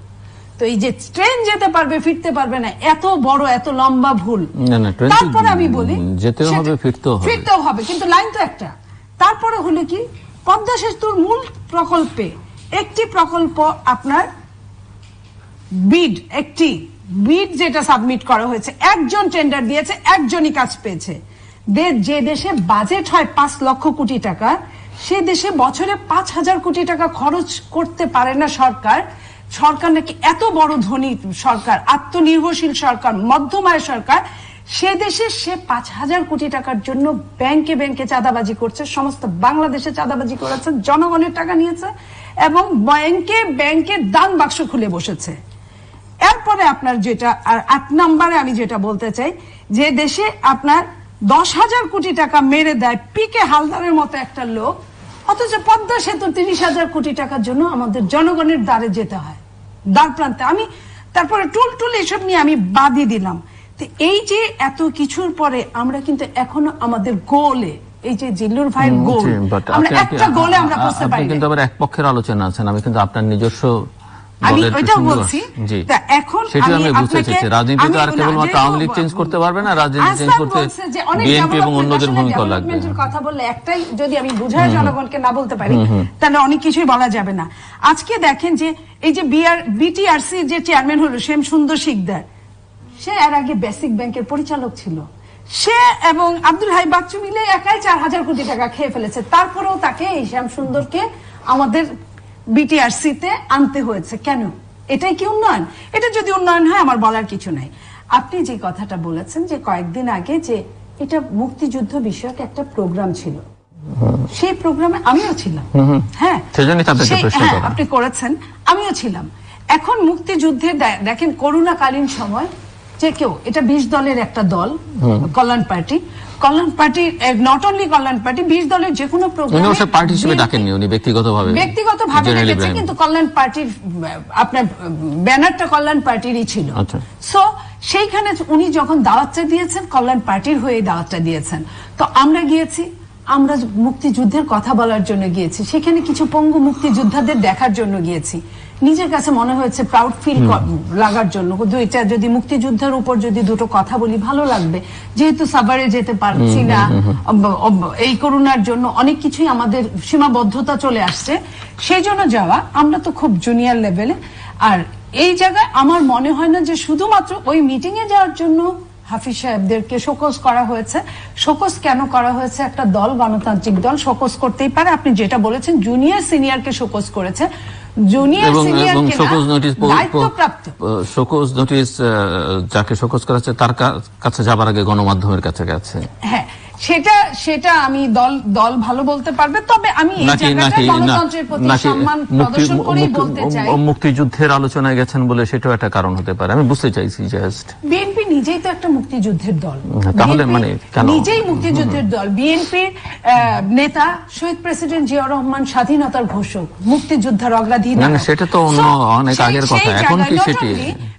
तो ये ट्रेन जेते पारबे फिरते पारबे ना এত বড় এত লম্বা ভুল না না ট্রেন তারপর আমি বলি যেতে হবে ফিরতেও হবে ফিরতেও হবে কিন্তু লাইন তো একটা তারপরে হলো কি পদ্মা সেতুর মূল প্রকল্পে একটি প্রকল্প আপনার বিড একটি বিড যেটা সাবমিট করা হয়েছে একজন টেন্ডার দিয়েছে একজনই কাজ পেয়েছে যে দেশে বাজেট হয় পাঁচ লক্ষ কোটি টাকা সে দেশে বছরে পাঁচ হাজার কোটি টাকা খরচ করতে পারে না সরকার সরকার নাকি এত বড় ধনী সরকার আত্মনির্ভরশীল সরকার মধ্যমায় সরকার সে দেশে সে পাঁচ হাজার কোটি টাকার জন্য ব্যাংকে ব্যাংকে চাঁদাবাজি করছে সমস্ত বাংলাদেশে চাঁদাবাজি করেছে জনগণের টাকা নিয়েছে এবং ব্যাংকে ব্যাংকে দান বাক্স খুলে বসেছে এরপরে আপনার যেটা আর আট নম্বরে আমি যেটা বলতে চাই যে দেশে আপনার দশ হাজার কোটি টাকা মেরে দেয় পিকে হালদারের মতো একটা লোক অথচ পদ্মা সেতু তিরিশ হাজার কোটি টাকার জন্য আমাদের জনগণের দ্বারে যেতে হয় দ্বার প্রান্তে আমি তারপরে টুল টুল এসব নিয়ে আমি বাদই দিলাম তো এই যে এত কিছুর পরে আমরা কিন্তু এখনো আমাদের গোলে এই যে জিল্লুর ভাইয়ের গোল আমরা একটা গোলে আমরা পৌঁছতে পারি কিন্তু আবার এক পক্ষের আলোচনা আছে আমি কিন্তু আপনার নিজস্ব আমি ওইটা বলছি তা এখন আমি আপনাকে রাজনীতি তো আর কেবলমাত্র আমলিক চেঞ্জ করতে পারবে না রাজনীতি চেঞ্জ করতে বিএনপি এবং অন্যদের ভূমিকা লাগবে কথা বললে একটাই যদি আমি বুঝাই জনগণকে না বলতে পারি তাহলে অনেক কিছুই বলা যাবে না আজকে দেখেন যে এই যে বিআর বিটিআরসি যে চেয়ারম্যান হলো শ্যাম সুন্দর শিকদার সে এর আগে বেসিক ব্যাংকের পরিচালক ছিল সে এবং আব্দুল হাই বাচ্চু মিলে একাই চার হাজার কোটি টাকা খেয়ে ফেলেছে তারপরেও তাকে এই শ্যাম সুন্দরকে আমাদের বিটিআরসি তে আনতে হয়েছে কেন এটাই কি উন্নয়ন এটা যদি উন্নয়ন হয় আমার বলার কিছু নাই আপনি যে কথাটা বলেছেন যে কয়েকদিন আগে যে এটা মুক্তিযুদ্ধ বিষয়ক একটা প্রোগ্রাম ছিল সেই প্রোগ্রামে আমিও ছিলাম হ্যাঁ সেজন্যই আপনাকে প্রশ্ন করা আপনি করেছেন আমিও ছিলাম এখন মুক্তিযুদ্ধে দেখেন করোনাকালীন সময় যে কেউ এটা বিশ দলের একটা দল Kalyan party Kalyan party not only Kalyan party বিশ দলের যে কোনো প্রোগ্রামে উনি সব পার্টি হিসেবে ডাকেননি উনি ব্যক্তিগতভাবে ব্যক্তিগতভাবে ডেকেছে কিন্তু কল্যাণ পার্টির আপনার ব্যানারটা কল্যাণ পার্টিরই ছিল আচ্ছা সো সেইখানে উনি যখন দাওয়াতটা দিয়েছেন কল্যাণ পার্টির হয়ে দাওয়াতটা দিয়েছেন তো আমরা গিয়েছি আমরা মুক্তিযুদ্ধের কথা বলার জন্য গিয়েছি সেখানে কিছু পঙ্গু মুক্তিযোদ্ধাদের দেখার জন্য গিয়েছি নিজের কাছে মনে হয়েছে প্রাউড ফিল লাগার জন্য দুইটা যদি মুক্তিযুদ্ধের উপর যদি দুটো কথা বলি ভালো লাগবে যেহেতু সাভারে যেতে পারছি না এই করোনার জন্য অনেক কিছুই আমাদের সীমাবদ্ধতা চলে আসছে সেই জন্য যাওয়া আমরা তো খুব জুনিয়র লেভেলে আর এই জায়গায় আমার মনে হয় না যে শুধুমাত্র ওই মিটিং এ যাওয়ার জন্য হাফিজ সাহেবদেরকে শোকজ করা হয়েছে শোকজ কেন করা হয়েছে একটা দল গণতান্ত্রিক দল শোকজ করতেই পারে আপনি যেটা বলেছেন জুনিয়র সিনিয়রকে শোকজ করেছে জুনিয়র সিনিয়র কে শোকজ নোটিশ দায়িত্বপ্রাপ্ত শোকজ নোটিশ যাকে শোকজ করা হচ্ছে তার কাছে যাবার আগে গণমাধ্যমের কাছে গেছে হ্যাঁ সেটা সেটা আমি দল দল ভালো বলতে পারবে তবে আমি এই জায়গাটা গণতন্ত্রের প্রতি সম্মান প্রদর্শন করেই বলতে চাই মুক্তিযুদ্ধের আলোচনায় গেছেন বলে সেটাও একটা কারণ হতে পারে আমি বুঝতে চাইছি জাস্ট বিএনপি নিজেই তো একটা মুক্তিযুদ্ধের দল তাহলে মানে নিজেই মুক্তিযুদ্ধের দল বিএনপির নেতা শহীদ প্রেসিডেন্ট জিয়া রহমান স্বাধীনতার ঘোষক মুক্তিযুদ্ধের অগ্রাধিকার না সেটা তো অন্য অনেক আগের কথা এখন কি সেটি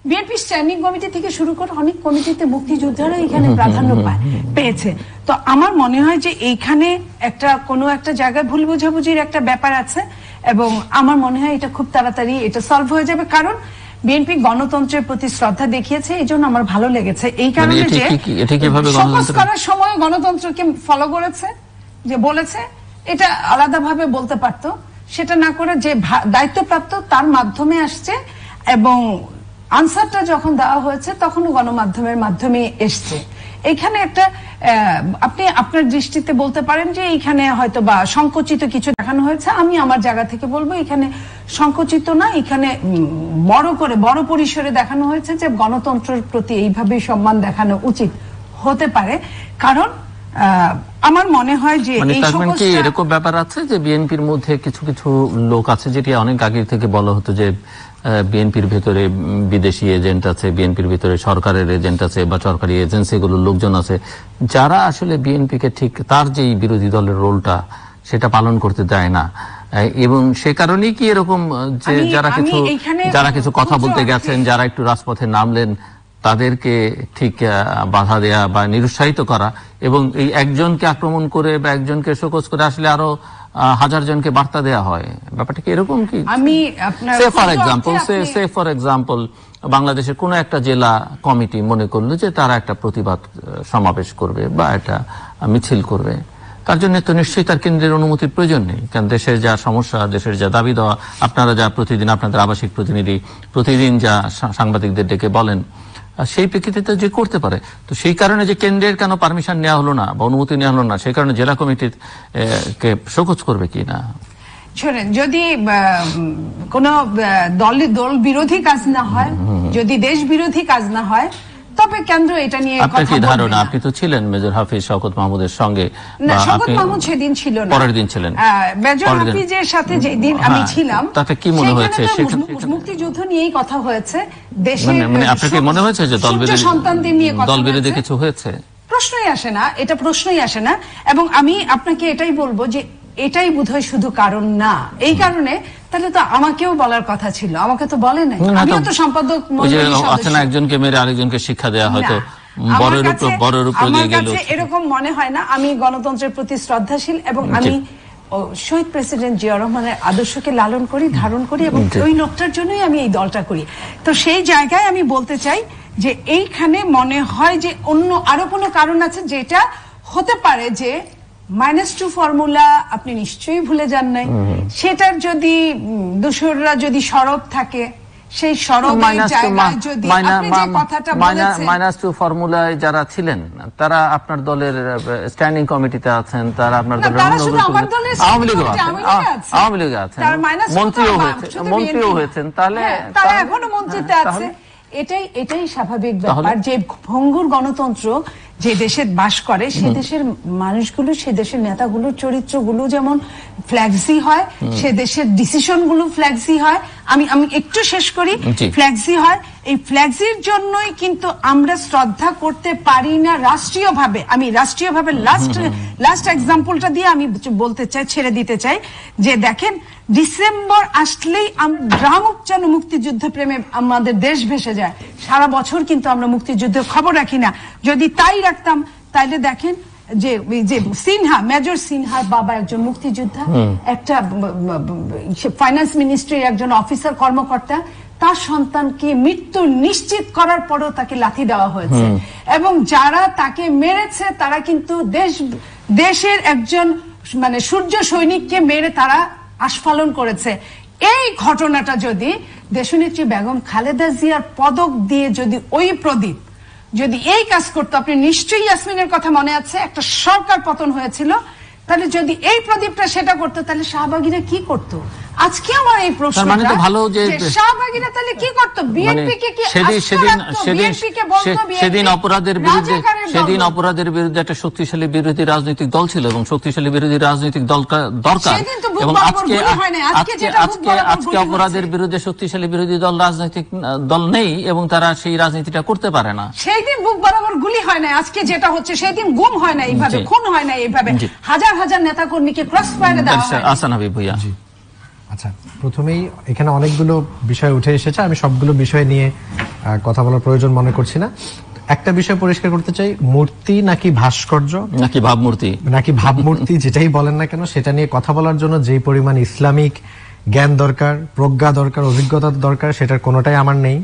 বিএনপি স্ট্যান্ডিং কমিটি থেকে শুরু করে অনেক কমিটিতে মুক্তিযোদ্ধারা এখানে প্রাধান্য পায় পেয়েছে তো আমার মনে হয় যে এইখানে একটা কোনো একটা জায়গায় ভুল বোঝাবুঝির একটা ব্যাপার আছে এবং আমার মনে হয় এটা খুব তাড়াতাড়ি এটা সলভ হয়ে যাবে কারণ বিএনপি গণতন্ত্রের প্রতি শ্রদ্ধা দেখিয়েছে এইজন্য আমার ভালো লেগেছে এই কারণে যে এটা কিভাবে গণতন্ত্র করার সময় গণতন্ত্রকে ফলো করেছে যে বলেছে এটা আলাদাভাবে বলতে পারতো সেটা না করে যে দায়িত্বপ্রাপ্ত তার মাধ্যমে আসছে এবং আনসারটা যখন দেওয়া হয়েছে তখনও গণমাধ্যমের মাধ্যমে এসছে এখানে একটা আপনি আপনার দৃষ্টিতে বলতে পারেন যে এখানে হয়তো বা সংকুচিত কিছু দেখানো হয়েছে আমি আমার জায়গা থেকে বলবো এখানে সংকুচিত না এখানে বড় করে বড় পরিসরে দেখানো হয়েছে যে গণতন্ত্রের প্রতি এইভাবেই সম্মান দেখানো উচিত হতে পারে কারণ আমার মনে হয় যে এই সমস্যা এরকম ব্যাপার আছে যে বিএনপির মধ্যে কিছু কিছু লোক আছে যেটি অনেক আগে থেকে বলা হতো যে বিএনপির ভিতরে বিদেশি এজেন্ট আছে বিএনপির ভিতরে সরকারের এজেন্ট আছে বা সরকারি এজেন্সিগুলোর লোকজন আছে যারা আসলে বিএনপিকে ঠিক তার যেই বিরোধী দলের রোলটা সেটা পালন করতে দেয় না এবং সে কারণেই কি এরকম যে যারা কিছু যারা কিছু কথা বলতে গেছেন যারা একটু রাজপথে নামলেন তাদেরকে ঠিক বাধা দেয়া বা নিরুৎসাহিত করা এবং এই একজনকে আক্রমণ করে বা একজনকে শোকজ করে আসলে আরো হাজার জনকে বার্তা দেয়া হয়। ব্যাপারটা কি এরকম? কি আমি আপনার say for example say for example বাংলাদেশের কোন একটা জেলা কমিটি মনে করলো যে তারা একটা প্রতিবাদ সমাবেশ করবে বা একটা মিছিল করবে, তার জন্য তো নিশ্চয়ই তার কেন্দ্রের অনুমতির প্রয়োজন নেই, কারণ দেশের যা সমস্যা, দেশের যা দাবি দেওয়া, আপনারা যা প্রতিদিন আপনাদের আবাসিক প্রতিনিধি প্রতিদিন যা সাংবাদিকদের ডেকে বলেন, সেই প্রেক্ষিতে যে করতে পারে। তো সেই কারণে যে কেন্দ্রের কেন পারমিশন নেওয়া হলো না বা অনুমতি নেওয়া হলো না, সেই কারণে জেলা কমিটির কে শোকজ করবে কি না। শোনেন, যদি কোনো দল দল বিরোধী কাজ না হয়, যদি দেশ বিরোধী কাজ না হয়, তবে কেন্দ্র এটা নিয়ে কথা বলবে। আপনার কি ধারণা? আপনি তো ছিলেন মেজর হাফিজ শওকত মাহমুদের সঙ্গে। না, শওকত মাহমুদ সেদিন ছিল না, পরের দিন ছিলেন। মেজর হাফিজের সাথে যে দিন আমি ছিলাম তাতে কি মনে হয়েছে? মুক্তিযুদ্ধ নিয়েই কথা হয়েছে, দেশের মানে আপনাকে মনে হয়েছে যে দলবিরোধী সন্তানদের নিয়ে কথা, দলবিরোধী কিছু হয়েছে? প্রশ্নই আসে না, এটা প্রশ্নই আসে না। এবং আমি আপনাকে এটাই বলবো যে এটাই বোধহয় শুধু কারণ না, এই কারণে তাহলে তো আমাকেও বলার কথা ছিল, আমাকে তো বলে নাই। আমিও তো সম্পাদক মনে একজনকে মেরে আরেকজনকে শিক্ষা দেওয়া হতো, আমার কাছে এরকম মনে হয় না। আমি গণতন্ত্রের প্রতি শ্রদ্ধাশীল এবং আমি শহীদ প্রেসিডেন্ট জিয়া রহমানের আদর্শকে লালন করি, ধারণ করি এবং ওই লোকটার জন্যই আমি এই দলটা করি। তো সেই জায়গায় আমি বলতে চাই যে এইখানে মনে হয় যে অন্য আরো কোনো কারণ আছে, যেটা হতে পারে যে মাইনাস টু ফর্মুলা আপনি নিশ্চয়ই ভুলে যান নাই, সেটার যদি দোসররা যদি সরব থাকে, সেই সরবের জায়গায় যদি আপনি যে কথাটা বলেছেন মাইনাস টু ফর্মুলায় যারা ছিলেন তারা আপনার দলের স্ট্যান্ডিং কমিটিতে আছেন, তারা আপনার দলের আওয়ামী লীগ আছে, আওয়ামী লীগ আছে, মন্ত্রীও হয়েছে, মন্ত্রীও হয়েছেন, তাহলে তারা এখনো মন্ত্রীতে আছে। এটাই এটাই স্বাভাবিক ব্যাপার যে ভঙ্গুর গণতন্ত্র যে দেশে বাস করে, সে দেশের মানুষগুলো, সে দেশের নেতাগুলোর চরিত্রগুলো যেমন ফ্ল্যাক্সি হয়, সে দেশের ডিসিশনগুলো ফ্ল্যাক্সি হয়। আমি আমি একটু শেষ করি, ফ্ল্যাক্সি হয়। এই ফ্ল্যাক্সির জন্যই কিন্তু আমরা শ্রদ্ধা করতে পারি না রাষ্ট্রীয়ভাবে। আমি রাষ্ট্রীয়ভাবে লাস্ট লাস্ট এক্সাম্পলটা দিয়ে আমি বলতে চাই, ছেড়ে দিতে চাই যে দেখেন ডিসেম্বর আসলেই গ্রাম উপচান মুক্তিযুদ্ধ প্রেমে আমাদের দেশ ভেসে যায়। সারা বছর কিন্তু আমরা মুক্তিযুদ্ধের খবর রাখি না, যদি তাই রাখতাম তাহলে দেখেন যে যে সিনহা, মেজর সিনহার বাবা একজন মুক্তিযোদ্ধা, একটা ফাইন্যান্স মিনিস্ট্রির একজন অফিসার কর্মকর্তা, তার সন্তানকে মৃত্যু নিশ্চিত করার পরও তাকে লাথি দেওয়া হয়েছে এবং যারা তাকে মেরেছে তারা কিন্তু দেশ দেশের একজন মানে সূর্য সৈনিককে মেরে তারা আস্ফালন করেছে। এই ঘটনাটা যদি দেশনেত্রী বেগম খালেদা জিয়ার পদক দিয়ে যদি ওই প্রদীপ যদি এই কাজ করতো, আপনি নিশ্চয়ই ইয়াসমিনের কথা মনে আছে, একটা সরকার পতন হয়েছিল, তাহলে যদি এই প্রদীপটা সেটা করতো তাহলে শাহবাগীরা কি করতো? আজকে আমার এই প্রশ্ন, শাহবাগীরা তাহলে কি করতো? বিএনপিকে কি সেদিন অপরাধের বিরুদ্ধে, সেদিন অপরাধের বিরুদ্ধে একটা শক্তিশালী বিরোধী রাজনৈতিক দল ছিল এবং শক্তিশালী বিরোধী রাজনৈতিক দল দরকার। এবং আজকে আজকে আজকে অপরাধের বিরুদ্ধে শক্তিশালী বিরোধী দল রাজনৈতিক দল নেই এবং তারা সেই রাজনীতিটা করতে পারে না। সেই দিন বুক বরাবর গুলি হয় না, আজকে যেটা হচ্ছে, সেই দিন গুম হয় না এইভাবে, খুন হয় না এইভাবে, হাজার হাজার নেতা কর্মীকে ক্রস ফায়ারে দেওয়া হয়। আহসান হাবিব ভূঁইয়া। আচ্ছা, প্রথমেই এখানে অনেকগুলো বিষয় উঠে এসেছে, আমি সবগুলো বিষয় নিয়ে কথা বলার প্রয়োজন মনে করছি না। একটা বিষয় পরিষ্কার করতে চাই, মূর্তি নাকি ভাস্কর্য নাকি ভাবমূর্তি নাকি ভাবমূর্তি যেটাই বলেন না কেন, সেটা নিয়ে কথা বলার জন্য যে পরিমাণ ইসলামিক জ্ঞান দরকার, প্রজ্ঞা দরকার, অভিজ্ঞতা দরকার, সেটার কোনোটাই আমার নেই।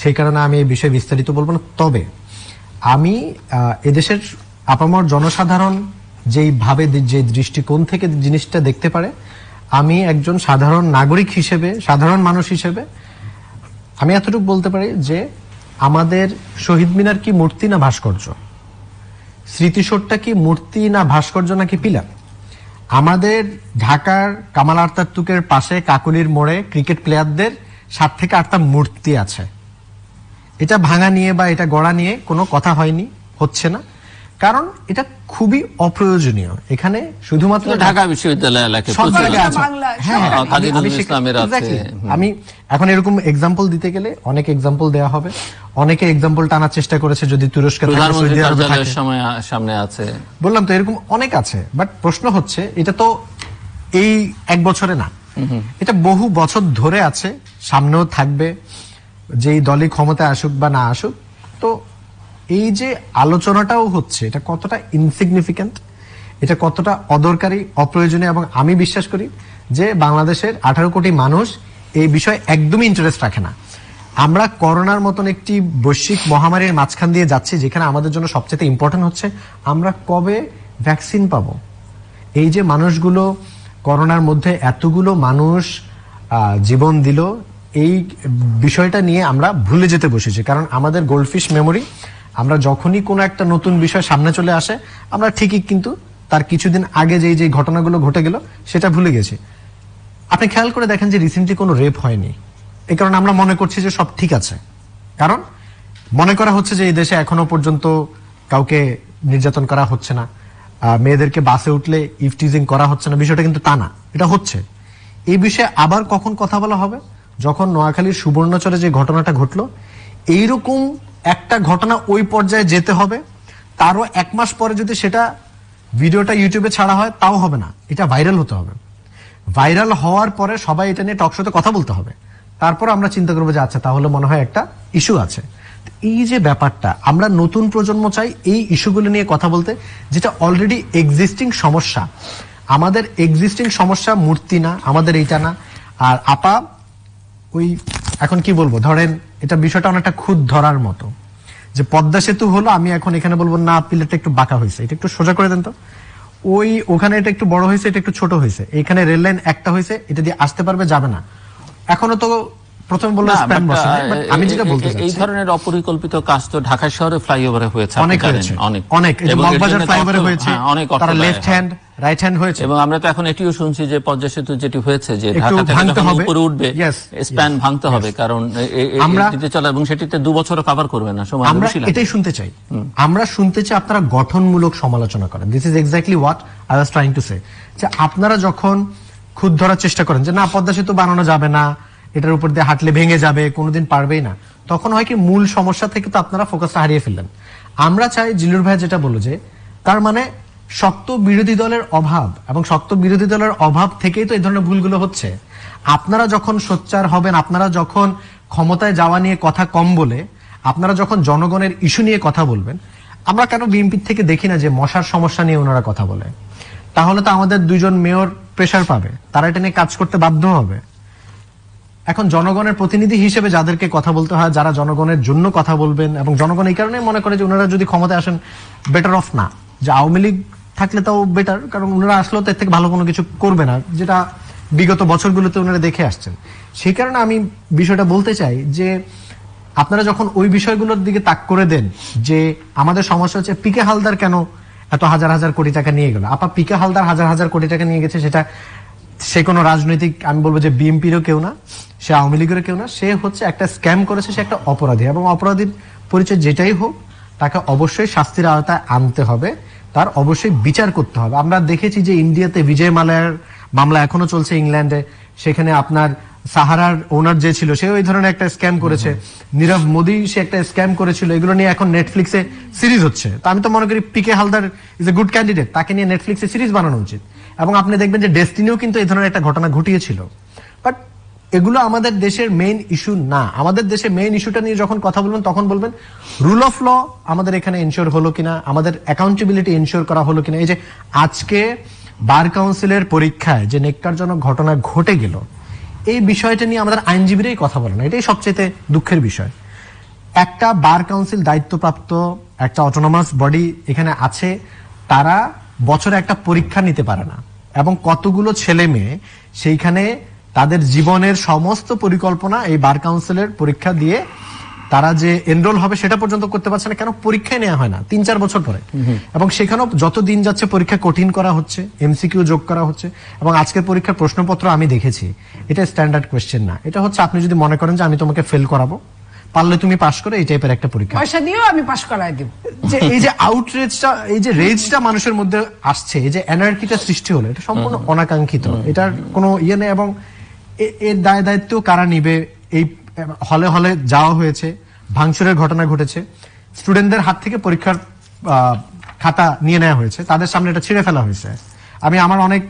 সেই কারণে আমি এই বিষয়ে বিস্তারিত বলবো না। তবে আমি এদেশের আপামর জনসাধারণ যেইভাবে যে দৃষ্টিকোণ থেকে জিনিসটা দেখতে পারে, আমি একজন সাধারণ নাগরিক হিসেবে, সাধারণ মানুষ হিসেবে আমি এতটুকু বলতে পারি যে আমাদের শহীদ মিনার কি মূর্তি না ভাস্কর্য? স্মৃতিসৌধটা কি মূর্তি না ভাস্কর্য নাকি পিলার? আমাদের ঢাকার কামাল আতাতুর্কের পাশে কাকলির মোড়ে ক্রিকেট প্লেয়ারদের সাত থেকে আটটা মূর্তি আছে। এটা ভাঙা নিয়ে বা এটা গড়া নিয়ে কোনো কথা হয়নি, হচ্ছে না, কারণ এটা খুবই অপ্রয়োজনীয়। এখানে শুধুমাত্র ঢাকা বিশ্ববিদ্যালয় এলাকায় আমি এখন এরকম এক্সাম্পল দিতে গেলে অনেক এক্সাম্পল দেওয়া হবে, অনেকে এক্সাম্পল টানার চেষ্টা করেছে, যদি তুরস্ক সামনে আছে, বললাম তো এরকম অনেক আছে। বাট প্রশ্ন হচ্ছে এটা তো এই এক বছরে না, এটা বহু বছর ধরে আছে, সামনেও থাকবে। যেই দলই ক্ষমতায় আসুক বা না আসুক, তো এই যে আলোচনাটাও হচ্ছে এটা কতটা ইনসিগনিফিক্যান্ট, এটা কতটা অদরকারী, অপ্রয়োজনীয়। এবং আমি বিশ্বাস করি যে বাংলাদেশের আঠারো কোটি মানুষ এই বিষয়ে একদমই ইন্টারেস্ট রাখে না। আমরা করোনার মতন একটি বৈশ্বিক মহামারীর মাঝখান দিয়ে যাচ্ছি, যেখানে আমাদের জন্য সবচেয়ে ইম্পর্টেন্ট হচ্ছে আমরা কবে ভ্যাকসিন পাবো। এই যে মানুষগুলো করোনার মধ্যে এতগুলো মানুষ জীবন দিল, এই বিষয়টা নিয়ে আমরা ভুলে যেতে বসেছি। কারণ আমাদের গোল্ডফিশ মেমোরি, আমরা যখনই কোনো একটা নতুন বিষয় সামনে চলে আসে আমরা ঠিকই কিন্তু তার কিছুদিন আগে যেই যে ঘটনাগুলো ঘটে গেল সেটা ভুলে গেছি। আপনি খেয়াল করে দেখেন যে রিসেন্টলি কোনো রেপ হয়নি, এই কারণে আমরা মনে করছি যে সব ঠিক আছে। কারণ মনে করা হচ্ছে যে এই দেশে এখনো পর্যন্ত কাউকে নির্যাতন করা হচ্ছে না, মেয়েদেরকে বাসে উঠলে ইফটিজিং করা হচ্ছে না, বিষয়টা কিন্তু তা না, এটা হচ্ছে। এই বিষয়ে আবার কখন কথা বলা হবে? যখন নোয়াখালীর সুবর্ণচরে যে ঘটনাটা ঘটলো, এইরকম একটা ঘটনা ওই পর্যায়ে যেতে হবে তারও এক মাস পরে যদি সেটা ভিডিওটা ইউটিউবে ছাড়া হয় তাও হবে না, এটা ভাইরাল হতে হবে। ভাইরাল হওয়ার পরে সবাই এটা নিয়ে টকশোতে কথা বলতে হবে, তারপর আমরা চিন্তা করবো যে আচ্ছা তাহলে মনে হয় একটা ইস্যু আছে। এই যে ব্যাপারটা, আমরা নতুন প্রজন্ম চাই এই ইস্যুগুলো নিয়ে কথা বলতে, যেটা অলরেডি এক্সিস্টিং সমস্যা। আমাদের এক্সিস্টিং সমস্যা মূর্তি না, আমাদের এইটা না। আর আপা ওই এখন কি বলবো, ধরেন এটা বিষয়টা অনেকটা খুদ ধরার মতো যে পদ্মা সেতু হলো, আমি এখন এখানে বলবো না পিলারটা একটু বাঁকা হয়েছে, এটা একটু সোজা করে দেন তো। ওই ওখানে এটা একটু বড় হয়েছে, এটা একটু ছোট হয়েছে, এখানে রেল লাইন একটা হয়েছে, এটা দিয়ে আসতে পারবে, যাবে না। এখনো তো প্রথম বললাম স্প্যান বসে নাই, বাট আমি যেটা বলতে চাচ্ছি এই ধরনের অপরিকল্পিত কাজ তো ঢাকা শহরে ফ্লাইওভারে হয়েছে, অনেক অনেক অনেক মগবাজার ফ্লাইওভারে হয়েছে, তারা লেফট হ্যান্ড রাইট হ্যান্ড হয়েছে। এবং আমরা তো এখন এটিও শুনছি যে পদ্মা সেতু যেটি হয়েছে যে ঢাকা থেকে উপরে উঠবে স্প্যান ভাঙতে হবে, কারণ এটিতে চলা এবং সেটিতে দুই বছর কভার করবে না সময়। আমরা এটাই শুনতে চাই, আমরা শুনতে চাই আপনারা গঠনমূলক সমালোচনা করেন। This is exactly what I was trying to say, যে আপনারা যখন খুদ ধরার চেষ্টা করেন যে না পদ্মা সেতু বানানো যাবে না, এটার উপর দিয়ে হাঁটলে ভেঙে যাবে, কোনোদিন পারবেই না, তখন হয় কি মূল সমস্যা থেকে তো আপনারা ফোকাসটা হারিয়ে ফেললেন। আমরা চাই জিলুর ভাই যেটা বলল যে তার মানে শক্ত বিরোধী দলের অভাব, এবং শক্ত বিরোধী দলের অভাব থেকেই তো এই ধরনের ভুলগুলো হচ্ছে। আপনারা যখন সোচ্চার হবেন, আপনারা যখন ক্ষমতায় যাওয়া নিয়ে কথা কম বলে আপনারা যখন জনগণের ইস্যু নিয়ে কথা বলবেন, আমরা কেন বিএনপির থেকে দেখি না যে মশার সমস্যা নিয়ে ওনারা কথা বলে? তাহলে তো আমাদের দুজন মেয়র প্রেশার পাবে, তারা এটা নিয়ে কাজ করতে বাধ্য হবে। এখন জনগণের প্রতিনিধি হিসেবে যাদেরকে কথা বলতে হয়, যারা জনগণের জন্য কথা বলবেন, এবং জনগণ এই কারণে মনে করে যে ওনারা যদি ক্ষমতায় আসেন বেটার অফ না, যে আওয়ামী লীগ থাকলে তাও বেটার, কারণ ওনারা আসলেও তার থেকে ভালো কোনো কিছু করবে না, যেটা বিগত বছরগুলোতে ওনারা দেখে আসছেন। সেই কারণে আমি বিষয়টা বলতে চাই যে আপনারা যখন ওই বিষয়গুলোর দিকে তাক করে দেন যে আমাদের সমস্যা হচ্ছে পিকে হালদার কেন এত হাজার হাজার কোটি টাকা নিয়ে গেল। আপা পিকে হালদার হাজার হাজার কোটি টাকা নিয়ে গেছে, সেটা সে কোনো রাজনৈতিক, আমি বলবো যে বিএনপিরও কেউ না, সে আওয়ামী লীগেরও কেউ না, সে হচ্ছে একটা স্ক্যাম করেছে, সে একটা অপরাধী, এবং অপরাধীর পরিচয় যেটাই হোক তাকে অবশ্যই শাস্তির আওতায় আনতে হবে, তার অবশ্যই বিচার করতে হবে। আমরা দেখেছি যে ইন্ডিয়াতে বিজয় মালার মামলা এখনো চলছে, ইংল্যান্ডে, সেখানে আপনার সাহারার ওনার যে ছিল সে ওই ধরনের একটা স্ক্যাম করেছে, নীরব মোদি সে একটা স্ক্যাম করেছিল, এগুলো নিয়ে এখন নেটফ্লিক্সে সিরিজ হচ্ছে। তো আমি তো মনে করি PK Haldar is a good candidate, তাকে নিয়ে নেটফ্লিক্সে সিরিজ বানানো উচিত। এবং আপনি দেখবেন যে ডেস্টিনিও কিন্তু এই ধরনের একটা ঘটনা ঘটিয়েছিল। বাট এগুলো আমাদের দেশের মেইন ইস্যু না। আমাদের দেশে মেইন ইস্যুটা নিয়ে যখন কথা বলবেন তখন বলবেন রুল অফ ল আমাদের এখানে এনশিওর হলো কিনা, আমাদের অ্যাকাউন্টেবিলিটি এনশিওর করা হলো কিনা। এই যে আজকে বার কাউন্সিলের পরীক্ষায় যে নেক্কারজনক ঘটনা ঘটে গেল, এই বিষয়টা নিয়ে আমাদের আইনজীবীরাই কথা বলে না, এটাই সবচেয়ে দুঃখের বিষয়। একটা বার কাউন্সিল দায়িত্বপ্রাপ্ত একটা অটোনমাস বডি এখানে আছে, তারা বছরে একটা পরীক্ষা নিতে পারে না, এবং কতগুলো ছেলে মেয়ে সেইখানে তাদের জীবনের সমস্ত পরিকল্পনা এই বার কাউন্সিলের পরীক্ষা দিয়ে তারা যে এনরোল হবে সেটা পর্যন্ত করতে পারছে না। কেন? পরীক্ষায় নেওয়া হয় না তিন চার বছর পরে, এবং সেখানেও যত দিন যাচ্ছে পরীক্ষা কঠিন করা হচ্ছে, এমসিকিউ যোগ করা হচ্ছে, এবং আজকের পরীক্ষার প্রশ্নপত্র আমি দেখেছি এটা স্ট্যান্ডার্ড কোয়েশ্চেন না, এটা হচ্ছে আপনি যদি মনে করেন যে আমি তোমাকে ফেল করাবো, পারলে তুমি পাস করে, এই টাইপের একটা পরীক্ষা, পয়সা দিও আমি পাস করাই দেব। যে এই যে আউটরেজটা, এই যে রেজটা মানুষের মধ্যে আসছে, এই যে অ্যানার্কিটা সৃষ্টি হলো, এটা সম্পূর্ণ অনাকাঙ্ক্ষিত, এটার কোনো ইয়ে নেই। এবং এর দায় দায়িত্ব কারা নিবে? এই হলে হলে যাওয়া হয়েছে, ভাঙচুরের ঘটনা ঘটেছে, স্টুডেন্টদের হাত থেকে পরীক্ষার খাতা নিয়ে নেওয়া হয়েছে, তাদের সামনে এটা ছিঁড়ে ফেলা হয়েছে। আমি আমার অনেক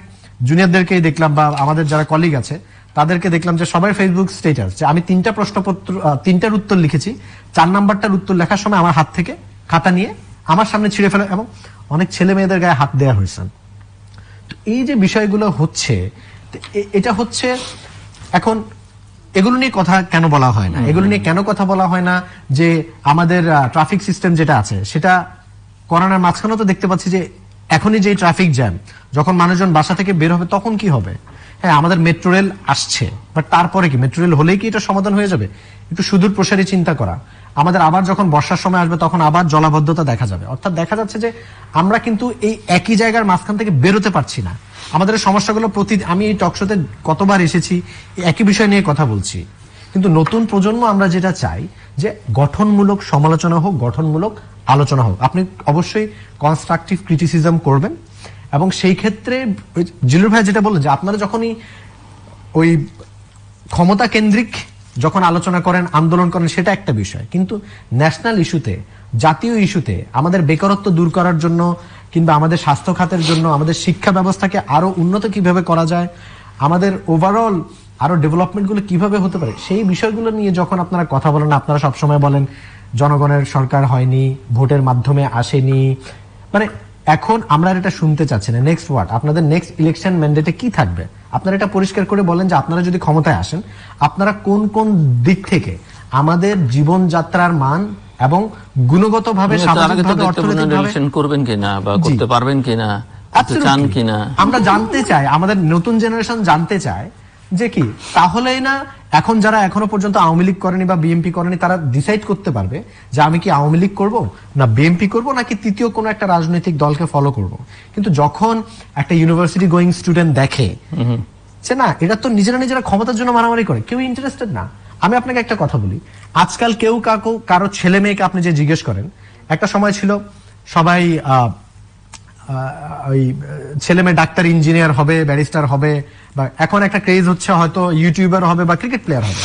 জুনিয়রদেরকেই দেখলাম, বা আমাদের যারা কলিগ আছে তাদেরকে দেখলাম যে সবার ফেসবুক স্ট্যাটাস যে আমি তিনটা প্রশ্নপত্র তিনটার উত্তর লিখেছি, চার নাম্বারটার উত্তর লেখার সময় আমার হাত থেকে খাতা নিয়ে আমার সামনে ছিঁড়ে ফেলা এবং অনেক ছেলে মেয়েদের গায়ে হাত দেয়া হয়েছে। তো এই যে বিষয়গুলো হচ্ছে এটা হচ্ছে এখন এগুলো নিয়ে কথা কেন বলা হয় না, এগুলো নিয়ে কেন কথা বলা হয় না যে আমাদের ট্রাফিক সিস্টেম যেটা আছে সেটা করোনার মাঝখানে তো দেখতে পাচ্ছি যে এখনই যে ট্রাফিক জ্যাম, যখন মানুষজন বাসা থেকে বের হবে তখন কি হবে? হ্যাঁ আমাদের মেট্রো রেল আসছে, বাট তারপরে কি মেট্রো রেল হলেই কি এটা সমাধান হয়ে যাবে? একটু সুদূর প্রসারী চিন্তা করা। আমাদের আবার যখন বর্ষার সময় আসবে তখন আবার জলাবদ্ধতা দেখা যাবে, অর্থাৎ দেখা যাচ্ছে যে আমরা কিন্তু এই একই জায়গার মাঝখান থেকে বেরোতে পারছি না। আমাদের সমস্যাগুলো প্রতি আমি এই টকশোতে কতবার এসেছি, একই বিষয় নিয়ে কথা বলছি, কিন্তু নতুন প্রজন্ম আমরা যেটা চাই যে গঠনমূলক সমালোচনা হোক, গঠনমূলক আলোচনা হোক। আপনি অবশ্যই কনস্ট্রাকটিভ ক্রিটিসিজম করবেন এবং সেই ক্ষেত্রে জিলুর ভাই যেটা বললেন যে আপনারা যখনই ওই ক্ষমতা কেন্দ্রিক যখন আলোচনা করেন আন্দোলন করেন সেটা একটা বিষয়, কিন্তু ন্যাশনাল ইস্যুতে জাতীয় ইস্যুতে আমাদের বেকারত্ব দূর করার জন্য কিংবা আমাদের স্বাস্থ্য খাতের জন্য আমাদের শিক্ষা ব্যবস্থাকে আরো উন্নত কিভাবে করা যায়, আমাদের ওভারঅল আরো ডেভেলপমেন্টগুলো কিভাবে হতে পারে সেই বিষয়গুলো নিয়ে যখন আপনারা কথা বলেন, আপনারা সবসময় বলেন জনগণের সরকার হয়নি, ভোটের মাধ্যমে আসেনি, মানে এখন আমরা এটা শুনতে চাচ্ছি না। নেক্সট ওয়ার্ড আপনাদের নেক্সট ইলেকশন ম্যান্ডেটে কি থাকবে আপনারা এটা পরিষ্কার করে বলেন যে আপনারা যদি ক্ষমতায় আসেন আপনারা কোন কোন দিক থেকে আমাদের জীবনযাত্রার মান এবং গুণগতভাবে করবেন কিনা বা করতে পারবেন কিনা চান কিনা আমরা জানতে চাই, আমাদের নতুন জেনারেশন জানতে চায় যে কি তাহলেই না এখন যারা এখনো পর্যন্ত আওয়ামী লীগ করেনি বা বিএনপি করেনি তারা ডিসাইড করতে পারবে যে আমি কি আওয়ামী লীগ করবো না বিএনপি করবো নাকি তৃতীয় কোনো একটা রাজনৈতিক দলকে ফলো করব। কিন্তু যখন একটা ইউনিভার্সিটি গোয়িং স্টুডেন্ট দেখে যে না এটা তো নিজেরা নিজেরা ক্ষমতার জন্য মারামারি করে, কেউ ইন্টারেস্টেড না। আমি আপনাকে একটা কথা বলি, আজকাল কেউ কাকু কারো ছেলে মেয়েকে আপনি যে জিজ্ঞেস করেন, একটা সময় ছিল সবাই আহ ওই ছেলে মেয়ে ডাক্তার ইঞ্জিনিয়ার হবে ব্যারিস্টার হবে, বা এখন একটা ক্রেজ হচ্ছে হয়তো ইউটিউবার হবে বা ক্রিকেট প্লেয়ার হবে।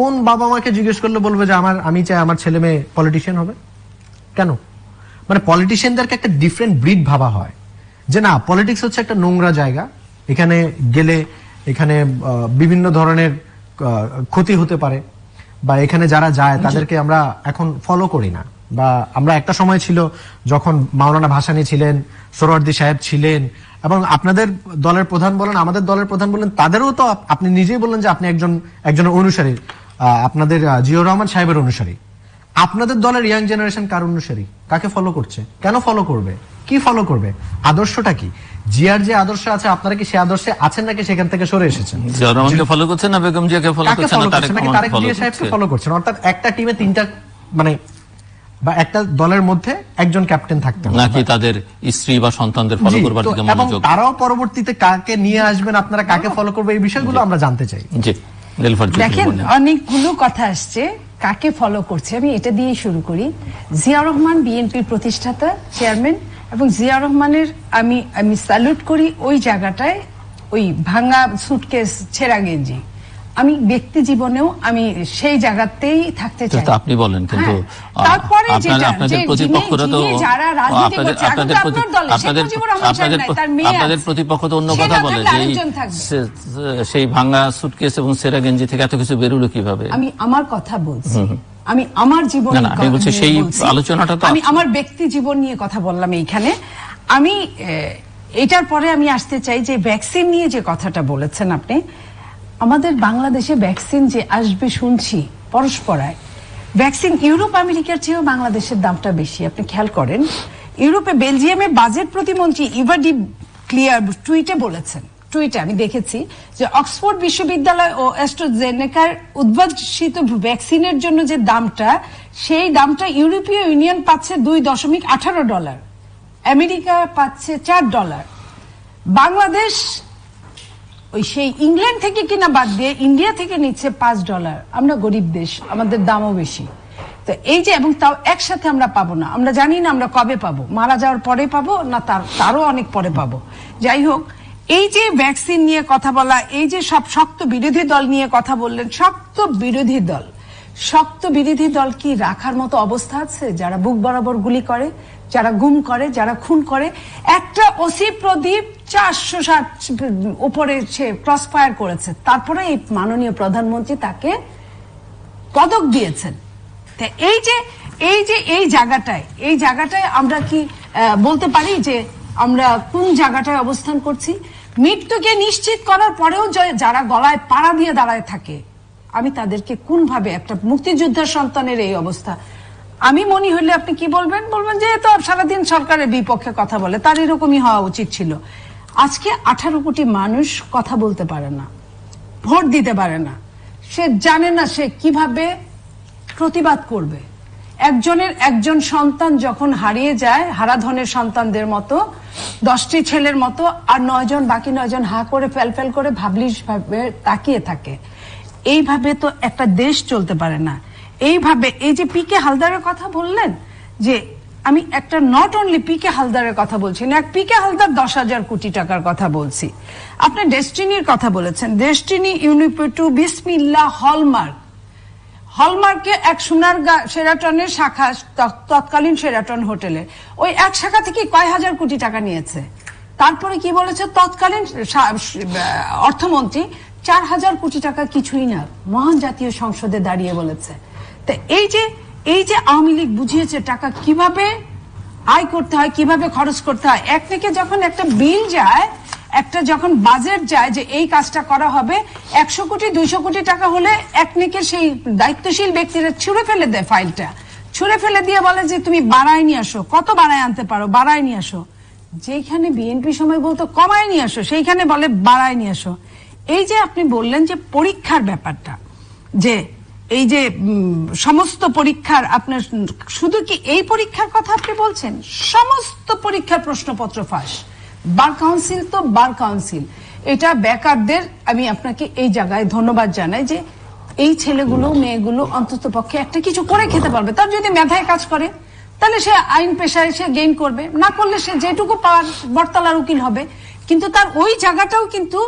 কোন বাবা মাকে জিজ্ঞেস করলে বলবে যে আমার আমি চাই আমার ছেলে মেয়ে পলিটিশিয়ান হবে? কেন? মানে পলিটিশিয়ানদেরকে একটা ডিফারেন্ট ব্রিড ভাবা হয় যে না পলিটিক্স হচ্ছে একটা নোংরা জায়গা, এখানে গেলে এখানে বিভিন্ন ধরনের ক্ষতি হতে পারে বা এখানে যারা যায় তাদেরকে আমরা এখন ফলো করি না। বা আমরা একটা সময় ছিল যখন মাওলানা ভাসানী ছিলেন, সোহরাওয়ার্দী সাহেব ছিলেন এবং আপনাদের দলের প্রধান বলেন আমাদের দলের প্রধান বলেন তাদেরও তো আপনি নিজেই বললেন যে আপনি একজন একজনের অনুসারী, আপনাদের জিয়াউর রহমান সাহেবের অনুসারী। আপনাদের দলের ইয়াং জেনারেশন কার অনুসারী? কাকে ফলো করছে? কেন ফলো করবে? কি ফলো করবে? আদর্শটা কি? জিয়ার যে আদর্শ আছে আপনারা কি সেই আদর্শে আছেন নাকি সেখান থেকে সরে এসেছেন? জিয়াউর রহমানকে ফলো করছেন না বেগম জিয়াকে ফলো করছেন না তারেক জিয়া সাহেবকে ফলো করছেন? অর্থাৎ একটা টিমে তিনটা মানে বা একটা দলের মধ্যে একজন ক্যাপ্টেন থাকতেন নাকি তাদের স্ত্রী বা সন্তানদের ফলো করবার দিকে মনোযোগ, তারাও পরবর্তীতে কাকে নিয়ে আসবেন আপনারা কাকে ফলো করবে এই বিষয়গুলো আমরা জানতে চাই। জি নীলফার জি দেখেন অনেকগুলো কথা আসছে, কাকে ফলো করছে আমি এটা দিয়ে শুরু করি। জিয়া রহমান বিএনপির প্রতিষ্ঠাতা চেয়ারম্যান এবং জিয়া রহমানের আমি আমি স্যালুট করি ওই জায়গাটায়, ওই ভাঙা সুটকেস ছেঁড়া গেঞ্জি। আমি ব্যক্তি জীবনেও আমি সেই জায়গাতেই থাকতে চাই। আপনি বলেন কিন্তু তারপরে যেটা আপনাদের প্রতিপক্ষরা তো যারা রাজনীতি করছে আপনাদের দলে আপনাদের আপনাদের প্রতিপক্ষ তো অন্য কথা বলে যে সেই ভাঙা সুটকেস এবং সেরা গেঞ্জি থেকে এত কিছু বের হলো কিভাবে? আমি আমার কথা বলছি, আমি আমার জীবন না আমি বলছি সেই আলোচনাটা তো আমি আমার ব্যক্তি জীবন নিয়ে কথা বললাম এইখানে। আমি এটার পরে আমি আসতে চাই যে ভ্যাকসিন নিয়ে যে কথাটা বলেছেন আপনি, আমাদের বাংলাদেশে ভ্যাকসিন যে আসবে শুনছি পরস্পরায়, ভ্যাকসিন ইউরোপ আমেরিকার চেয়েও বাংলাদেশের দামটা বেশি। আপনি খেয়াল করেন ইউরোপে বেলজিয়ামে বাজেট প্রতিমন্ত্রী ইভা ডি ক্লিয়ার টুইটে বলেছেন, টুইটে আমি দেখেছি যে অক্সফোর্ড বিশ্ববিদ্যালয় ও অ্যাস্ট্রাজেনেকার উদ্ভাসিত ভ্যাকসিনের জন্য যে দামটা সেই দামটা ইউরোপীয় ইউনিয়ন পাচ্ছে দুই দশমিক আঠারো ডলার, আমেরিকা পাচ্ছে চার ডলার। বাংলাদেশ ওই সেই ইংল্যান্ড থেকে কিনা বাদ দিয়ে ইন্ডিয়া থেকে নিচ্ছে পাঁচ ডলার। আমরা গরিব দেশ, আমাদের দামও বেশি। তো এই যে এবং তাও একসাথে আমরা পাবো না, আমরা জানি না আমরা কবে পাবো, মারা যাওয়ার পরে পাবো না তার তারও অনেক পরে পাবো। যাই হোক এই যে ভ্যাকসিন নিয়ে কথা বলা, এই যে সব শক্ত বিরোধী দল নিয়ে কথা বললেন, শক্ত বিরোধী দল শক্ত বিরোধী দল কি রাখার মতো অবস্থা আছে? যারা বুক বরাবর গুলি করে, যারা গুম করে যারা খুন করে একটা ওসি প্রদীপ চারশো ষাট উপরে সে ক্রস ফায়ার করেছে তারপরে এই মাননীয় প্রধানমন্ত্রী তাকে পদক দিয়েছেন। তাই এই যে এই যে এই জায়গাটায় এই জায়গাটায় আমরা কি বলতে পারি যে আমরা কোন জায়গাটায় অবস্থান করছি? মৃত্যুকে নিশ্চিত করার পরেও যারা গলায় পাড়া দিয়ে দাঁড়ায় থাকে আমি তাদেরকে কোন ভাবে একটা মুক্তিযোদ্ধার সন্তানের এই অবস্থা আমি মনে হইলে আপনি কি বলবেন? বলবেন যে তো সারাদিন সরকারের বিপক্ষে কথা বলে তার এরকমই হওয়া উচিত ছিল। আজকে আঠারো কোটি মানুষ কথা বলতে পারে না, ভোট দিতে পারে না, সে জানে না সে কিভাবে প্রতিবাদ করবে। একজনের একজন সন্তান যখন হারিয়ে যায় হারাধনের সন্তানদের মতো দশটি ছেলের মতো আর নয় জন বাকি নয় জন হা করে ফেল ফেল করে ভাবলিশ ভাবে তাকিয়ে থাকে। এইভাবে তো একটা দেশ চলতে পারে না। এইভাবে এই যে পি কে হালদারের কথা বললেন, যে আমি একটা নট অনলি পি কে হালদারের কথা বলছি না, পি কে হালদার দশ হাজার কোটি টাকার কথা বলছি। আপনি ডেস্টিনির কথা বলেছেন, ডেস্টিনি ইউনিপেটু বিসমিল্লাহ হলমার্ক হলমার্কে এক সোনার সেরাটনের শাখা তৎকালীন সেরাটন হোটেলে ওই এক শাখা থেকে কয় হাজার কোটি টাকা নিয়েছে। তারপরে কি বলেছে তৎকালীন অর্থমন্ত্রী চার হাজার কোটি টাকা কিছুই না, মহান জাতীয় সংসদে দাঁড়িয়ে বলেছে। তা এই যে এই যে আওয়ামী লীগ বুঝিয়েছে টাকা কিভাবে আয় করতে হয় কিভাবে খরচ করতে হয়। একদিকে যখন একটা বিল যায় একটা যখন বাজেট যায় যে এই কাজটা করা হবে একশো কোটি দুইশো কোটি টাকা হলে একদিকে সেই দায়িত্বশীল ব্যক্তিরা ছুঁড়ে ফেলে দেয় ফাইলটা, ছুঁড়ে ফেলে দিয়ে বলে যে তুমি বাড়ায় নিয়ে আসো, কত বাড়ায় আনতে পারো বাড়ায় নিয়ে আসো। যেখানে বিএনপি সময় বলতো কমায় নিয়ে আসো সেইখানে বলে বাড়ায় নিয়ে আসো। এই যে আপনি বললেন যে পরীক্ষার ব্যাপারটা, যে এই যে সমস্ত পরীক্ষার আপনার শুধু কি এই পরীক্ষার কথা আপনি বলছেন? সমস্ত পরীক্ষার প্রশ্নপত্র ফাঁস, বার কাউন্সিল তো বার কাউন্সিল, এটা বেকারদের। আমি আপনাকে এই জায়গায় ধন্যবাদ জানাই যে এই ছেলেগুলো মেয়েগুলো অন্তত পক্ষে একটা কিছু করে খেতে পারবে, তার যদি মেধায় কাজ করে তাহলে সে আইন পেশায় সে গেইন করবে, না করলে সে যেটুকু পাওয়ার বটতলার উকিল হবে। কিন্তু তার ওই জায়গাটাও কিন্তু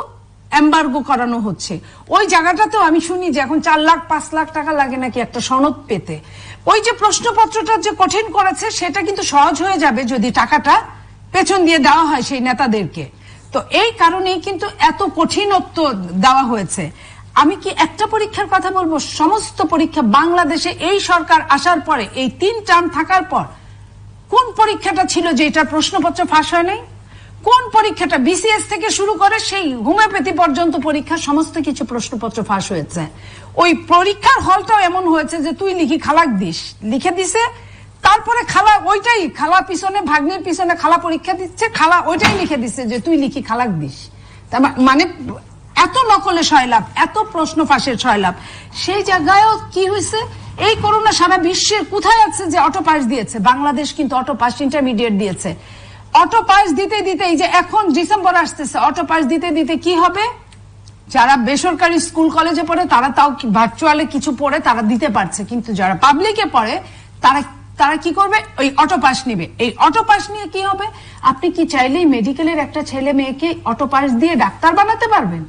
এম্বার্গো করানো হচ্ছে, ওই জায়গাটাতেও আমি শুনি যে এখন চার লাখ পাঁচ লাখ টাকা লাগে নাকি একটা সনদ পেতে। ওই যে প্রশ্নপত্রটা যে কঠিন করেছে সেটা কিন্তু সহজ হয়ে যাবে যদি টাকাটা পেছন দিয়ে দেওয়া হয় সেই নেতাদেরকে। তো এই কারণেই কিন্তু এত কঠিনত্ব দেওয়া হয়েছে। আমি কি একটা পরীক্ষার কথা বলবো? সমস্ত পরীক্ষা বাংলাদেশে এই সরকার আসার পরে এই তিন টার্ম থাকার পর কোন পরীক্ষাটা ছিল যেটা প্রশ্নপত্র ফাঁস হয় নাই? কোন পরীক্ষাটা? বিসিএস থেকে শুরু করে সেই হোমিওপ্যাথি পর্যন্ত পরীক্ষা সমস্ত কিছু প্রশ্নপত্র ফাঁস হয়েছে। ওই পরীক্ষার হলটাও এমন হয়েছে যে তুই লিখি খালাক দিস, লিখে দিছে, তারপরে খালা ওইটাই খালা পিছনে ভাগ্নির পিছনে খালা পরীক্ষা দিচ্ছে, খালা ওইটাই লিখে দিচ্ছে যে তুই লিখি খালাক দিস। মানে এত নকলে সয়লাভ, এত প্রশ্ন ফাঁসের সয়লাভ। সেই জায়গায়ও কি হয়েছে? এই করোনা সারা বিশ্বের কোথায় আছে যে অটো পাস দিয়েছে? বাংলাদেশ কিন্তু অটো পাস ইন্টারমিডিয়েট দিয়েছে। অটো পাস দিতে দিতে এই যে এখন ডিসেম্বর আসতেছে, অটো পাস দিতে দিতে কি হবে? যারা বেসরকারি স্কুল কলেজে পড়ে তারা তাও ভার্চুয়ালি কিছু পড়ে তারা দিতে পারছে, কিন্তু যারা পাবলিকে পড়ে তারা তারা কি করবে? ওই অটো পাস নিবে। এই অটো পাস নিয়ে কি হবে? আপনি কি চাইলেই মেডিকেলের একটা ছেলে মেয়েকে অটো পাস দিয়ে ডাক্তার বানাতে পারবেন?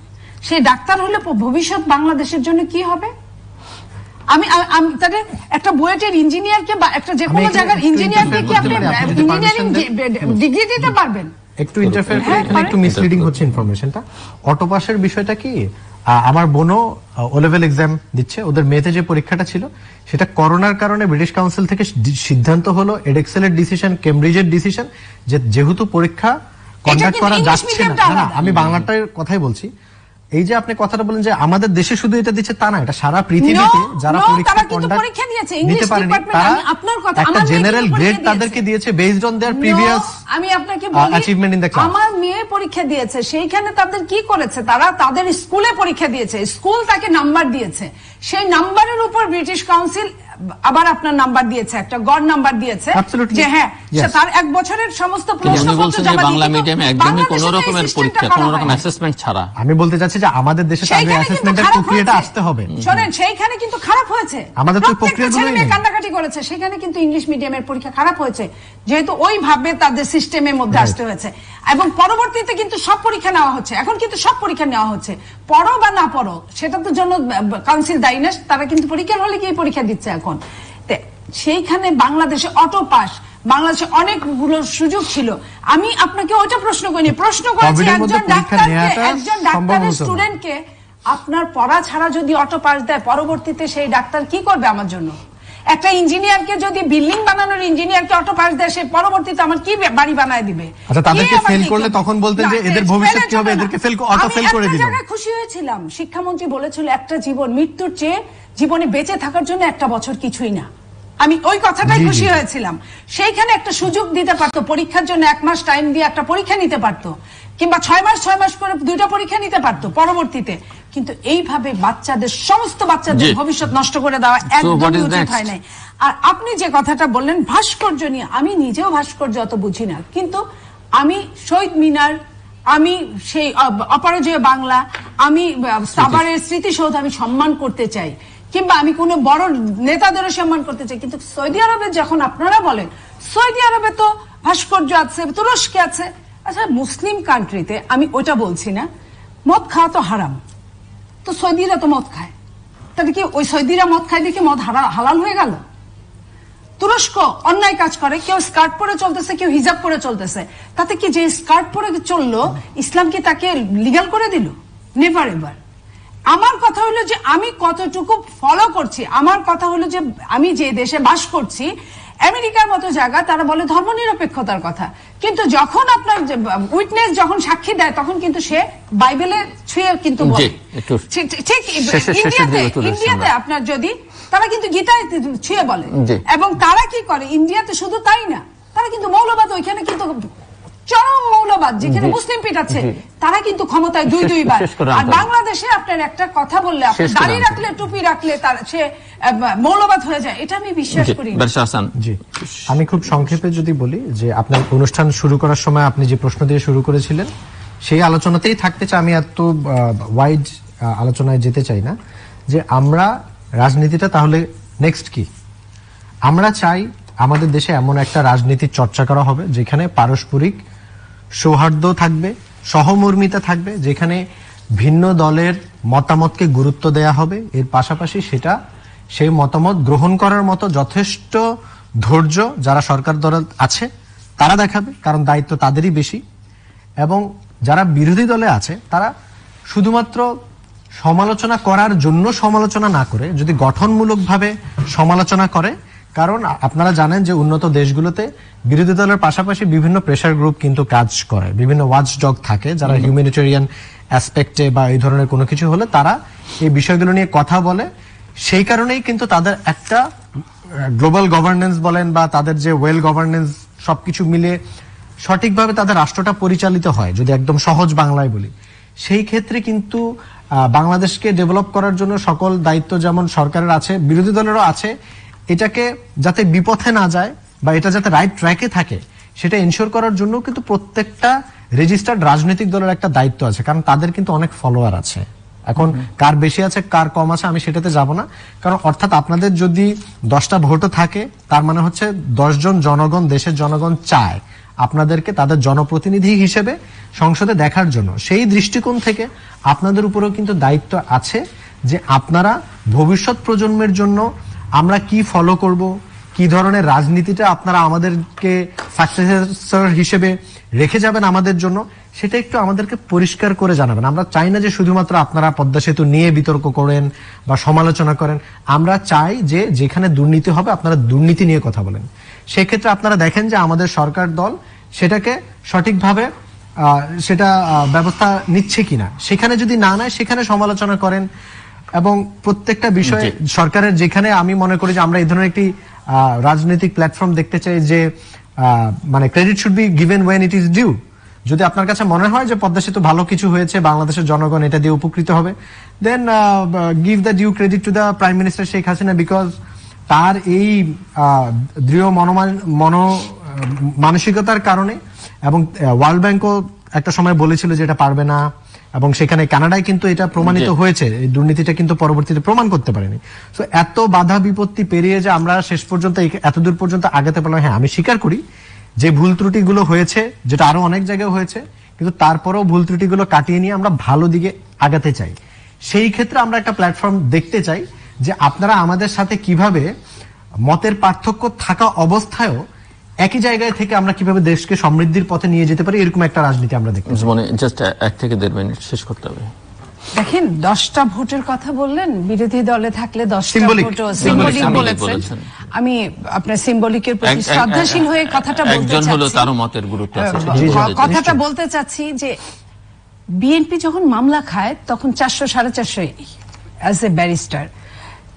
সেই ডাক্তার হলে ভবিষ্যৎ বাংলাদেশের জন্য কি হবে? আমি তাহলে একটা বুয়েটের ইঞ্জিনিয়ারকে বা একটা যে কোনো জায়গার ইঞ্জিনিয়ারকে কি আপনি ইঞ্জিনিয়ারিং ডিগ্রি দিতে পারবেন? একটু ইন্টারফেয়ার করে এখানে একটু মিসলিডিং হচ্ছে ইনফরমেশনটা। অটো পাসের বিষয়টা কি? আমার বোনও ও লেভেল এক্সাম দিচ্ছে, ওদের মেয়েতে যে পরীক্ষাটা ছিল সেটা করোনার কারণে ব্রিটিশ কাউন্সিল থেকে সিদ্ধান্ত হলো, এডেক্সেলের ডিসিশন, কেমব্রিজের ডিসিশন, যে যেহেতু পরীক্ষা কন্ডাক্ট করা যাচ্ছে না। আমি বাংলাটার কথাই বলছি। এই যে আপনি কথাটা বলেন যে আমাদের দেশে শুধু এটা দিচ্ছে তা না, এটা সারা পৃথিবীতে যারা পরীক্ষা কন্ডাক্ট নিতে পারেনি তারা একটা জেনারেল গ্রেড তাদেরকে দিয়েছে based on their previous achievement in the class. আমার মেয়ে পরীক্ষা দিয়েছে, সেইখানে তাদের কি করেছে? তারা তাদের স্কুলে পরীক্ষা দিয়েছে, স্কুল তাকে নাম্বার দিয়েছে, সেই নাম্বারের উপর ব্রিটিশ কাউন্সিল আবার আপনার নাম্বার দিয়েছে, একটা গড় নাম্বার দিয়েছে যে হ্যাঁ তার এক বছরের সমস্ত প্রশ্নপত্র জমা দিতে হবে। বাংলা মিডিয়ামে একদমই কোনো রকমের পরীক্ষা, কোনো রকম অ্যাসেসমেন্ট ছাড়া। আমি বলতে চাচ্ছি যে আমাদের দেশে তার অ্যাসেসমেন্টের প্রক্রিয়াটা আসতে হবে। শুনেন, সেইখানে কিন্তু খারাপ হয়েছে, আমাদের তো প্রক্রিয়াগুলো নিয়ে কান্নাকাটি করেছে, সেখানে কিন্তু ইংলিশ মিডিয়ামের পরীক্ষা খারাপ হয়েছে যেহেতু ওইভাবে তাদের সিস্টেমের মধ্যে আসতে হয়েছে। এবং পরবর্তীতে কিন্তু সব পরীক্ষা নেওয়া হচ্ছে, এখন কিন্তু সব পরীক্ষা নেওয়া হচ্ছে, পড়ো বা না পড়ো সেটা তো জন্য কাউন্সিল দায়ী না, তারা কিন্তু পরীক্ষার হলে গিয়ে পরীক্ষা দিচ্ছে এখন। সেইখানে বাংলাদেশে অটো পাস, বাংলাদেশে অনেকগুলো সুযোগ ছিল। আমি আপনাকে ওটা প্রশ্ন করিনি, প্রশ্ন করেছি একজন ডাক্তারকে, একজন ডাক্তারের স্টুডেন্টকে আপনার পড়া ছাড়া যদি অটো পাস দেয় পরবর্তীতে সেই ডাক্তার কি করবে আমার জন্য? একটা ইঞ্জিনিয়ারকে যদি বিল্ডিং বানানোর ইঞ্জিনিয়ারকে অটো পাস দেয় সে পরবর্তীতে আমার কি বাড়ি বানায় দিবে? আচ্ছা তাদেরকে ফেল করলে তখন বলতেন যে এদের ভবিষ্যৎ কি হবে, এদেরকে ফেল অটো ফেল করে দিল। আমি খুশি হয়েছিলাম, শিক্ষামন্ত্রী বলেছিল একটা জীবন মৃত্যুর চেয়ে জীবনে বেঁচে থাকার জন্য একটা বছর কিছুই না, আমি ওই কথাটাই খুশি হয়েছিলাম। সেইখানে একটা সুযোগ দিতে পারতো, পরীক্ষার জন্য এক মাস টাইম দিয়ে একটা পরীক্ষা নিতে পারতো, কিংবা ছয় মাস ছয় মাস করে দুইটা পরীক্ষা নিতে পারতো পরবর্তীতে, কিন্তু এইভাবে বাচ্চাদের সমস্ত বাচ্চাদের ভবিষ্যৎ নষ্ট করে দেওয়া একদমই উচিত হয় নাই। আর আপনি যে কথাটা বললেন ভাস্কর্য নিয়ে, আমি নিজেও ভাস্কর্য অত বুঝি না, কিন্তু আমি শহীদ মিনার, আমি সেই অপরাজেয় বাংলা, আমি সাভারের স্মৃতিসৌধ আমি সম্মান করতে চাই, কিংবা আমি কোনো বড় নেতাদেরও সম্মান করতে চাই। কিন্তু সৌদি আরবে যখন আপনারা বলেন সৌদি আরবে তো ভাস্কর্য আছে, তুরস্কে আছে, আচ্ছা মুসলিম কান্ট্রিতে আমি ওটা বলছি না, মদ খাওয়া তো হারাম, তো সৌদিরা তো মদ খায়, তাহলে কি ওই সৌদিরা মদ খায় দেখে মদ হালাল হয়ে গেল? তুরস্ক অন্যায় কাজ করে, কেউ স্কার্ট পরে চলতেছে, কেউ হিজাব পরে চলতেছে, তাতে কি যে স্কার্ট পরে চললো ইসলাম কি তাকে লিগাল করে দিল? Never ever. আমার কথা হলো যে আমি কতটুকু ফলো করছি, আমার কথা হলো যে আমি যে দেশে বাস করছি আমেরিকার মতো জায়গা, তারা বলে ধর্মনিরপেক্ষতার কথা, কিন্তু যখন আপনার উইটনেস যখন সাক্ষী দেয় তখন কিন্তু সে বাইবেলে ছুঁয়ে কিন্তু বলে, ঠিক ইন্ডিয়াতে ইন্ডিয়াতে আপনার যদি তারা কিন্তু গীতায় ছুঁয়ে বলে, এবং তারা কি করে ইন্ডিয়াতে শুধু তাই না, তারা কিন্তু মৌলবাদ ওইখানে কিন্তু চরম মৌলবাদ যেখানে মুসলিম পিটাচ্ছে, তারা কিন্তু ক্ষমতায় দুই দুইবার। আর বাংলাদেশে আপনার একটা কথা বললে আপনি দাড়ি রাখলে টুপি রাখলে তার সে মৌলবাদ হয়ে যায়, এটা আমি বিশ্বাস করি। আমি খুব সংক্ষেপে যদি বলি যে আপনার অনুষ্ঠান শুরু করার সময় আপনি যে প্রশ্ন দিয়ে শুরু করেছিলেন সেই আলোচনাতেই থাকতে চাই, আমি এত ওয়াইড আলোচনায় যেতে চাই না, যে আমরা রাজনীতিটা তাহলে নেক্সট কি আমরা চাই, আমাদের দেশে এমন একটা রাজনীতির চর্চা করা হবে যেখানে পারস্পরিক সৌহার্দ্য থাকবে, সহমর্মিতা থাকবে, যেখানে ভিন্ন দলের মতামতকে গুরুত্ব দেয়া হবে, এর পাশাপাশি সেটা সেই মতামত গ্রহণ করার মতো যথেষ্ট ধৈর্য যারা সরকার দলে আছে তারা দেখাবে, কারণ দায়িত্ব তাদেরই বেশি, এবং যারা বিরোধী দলে আছে তারা শুধুমাত্র সমালোচনা করার জন্য সমালোচনা না করে যদি গঠনমূলকভাবে সমালোচনা করে, কারণ আপনারা জানেন যে উন্নত দেশগুলোতে বিরোধী দলের পাশাপাশি বিভিন্ন প্রেশার গ্রুপ কিন্তু কাজ করে, বিভিন্ন ওয়াচডগ থাকে যারা হিউম্যানিটেরিয়ান অ্যাসপেক্টে বা এই ধরনের কোনো কিছু হলে তারা এই বিষয়গুলো নিয়ে কথা বলে, সেই কারণেই কিন্তু তাদের একটা গ্লোবাল গভর্নেন্স বলেন বা তাদের যে ওয়েল গভর্নেন্স সবকিছু মিলে সঠিকভাবে তাদের রাষ্ট্রটা পরিচালিত হয়, যদি একদম সহজ বাংলায় বলি। সেই ক্ষেত্রে কিন্তু বাংলাদেশকে ডেভেলপ করার জন্য সকল দায়িত্ব যেমন সরকারের আছে, বিরোধী দলেরও আছে, এটাকে যাতে বিপথে না যায় বা এটা যাতে রাইট ট্র্যাকে থাকে সেটা এনশিওর করার জন্য কিন্তু প্রত্যেকটা রেজিস্টার্ড রাজনৈতিক দলের একটা দায়িত্ব আছে, কারণ তাদের কিন্তু অনেক ফলোয়ার আছে। এখন কার বেশি আছে কার কম আছে আমি সেটাতে যাব না, কারণ অর্থাৎ আপনাদের যদি দশটা ভোটও থাকে তার মানে হচ্ছে দশজন জনগণ, দেশের জনগণ চায় আপনাদেরকে তাদের জনপ্রতিনিধি হিসেবে সংসদে দেখার জন্য। সেই দৃষ্টিকোণ থেকে আপনাদের উপরেও কিন্তু দায়িত্ব আছে যে আপনারা ভবিষ্যৎ প্রজন্মের জন্য আমরা কি ফলো করব, কি ধরনের রাজনীতিটা আপনারা আমাদেরকে সাকসেসর হিসেবে রেখে যাবেন আমাদের জন্য, সেটা একটু আমাদেরকে পরিষ্কার করে জানাবেন। আমরা চাই না যে শুধুমাত্র আপনারা পদ্মা সেতু নিয়ে বিতর্ক করেন বা সমালোচনা করেন, আমরা চাই যে যেখানে দুর্নীতি হবে আপনারা দুর্নীতি নিয়ে কথা বলেন। সেক্ষেত্রে আপনারা দেখেন যে আমাদের সরকার দল সেটাকে সঠিকভাবে সেটা ব্যবস্থা নিচ্ছে কিনা, সেখানে যদি না নেয় সেখানে সমালোচনা করেন, এবং প্রত্যেকটা বিষয়ে সরকারের যেখানে আমি মনে করি যে আমরা এই ধরনের একটি রাজনৈতিক প্ল্যাটফর্ম দেখতে চাই যে মানে credit should be given when it is due. যদি আপনার কাছে মনে হয় যে পদ্মা সেতু ভালো কিছু হয়েছে, বাংলাদেশের জনগণ এটা দিয়ে উপকৃত হবে, then give the due credit to the prime minister Sheikh Hasina, because তার এই দৃঢ় মনোমান মন মানসিকতার কারণে, এবং ওয়ার্ল্ড ব্যাংকও একটা সময় বলেছিল যে এটা পারবে না, এবং সেখানে কানাডায় কিন্তু এটা প্রমাণিত হয়েছে, এই দুর্নীতিটা কিন্তু পরবর্তীতে প্রমাণ করতে পারেনি। সো এত বাধা বিপত্তি পেরিয়ে যে আমরা শেষ পর্যন্ত এতদূর পর্যন্ত আগাতে পারলাম, হ্যাঁ আমি স্বীকার করি যে ভুল ত্রুটিগুলো হয়েছে, যেটা আরো অনেক জায়গায় হয়েছে, কিন্তু তারপরেও ভুল ত্রুটিগুলো কাটিয়ে নিয়ে আমরা ভালো দিকে আগাতে চাই। সেই ক্ষেত্রে আমরা একটা প্ল্যাটফর্ম দেখতে চাই যে আপনারা আমাদের সাথে কিভাবে মতের পার্থক্য থাকা অবস্থায়ও একই জায়গায় থেকে আমরা কিভাবে দেশকে সমৃদ্ধির পথে নিয়ে যেতে পারি এরকম একটা রাজনীতি আমরা দেখতে পাচ্ছি। মানে জাস্ট এক থেকে দেড় মিনিট শেষ করতে হবে। দেখেন দশটা ভোটের কথা বললেন, বিরোধী দলে থাকলে দশটা ভোট সিম্বলিক বলেছেন। আমি আপনার সিম্বলিকের প্রতি শ্রদ্ধাশীল হয়ে কথাটা বলতে চাচ্ছি। একজন হলো তার মতের গুরুত্ব আছে। কথাটা বলতে চাচ্ছি যে বিএনপি যখন মামলা খায় তখন চারশো সাড়ে চারশো অ্যাজ এ ব্যারিস্টার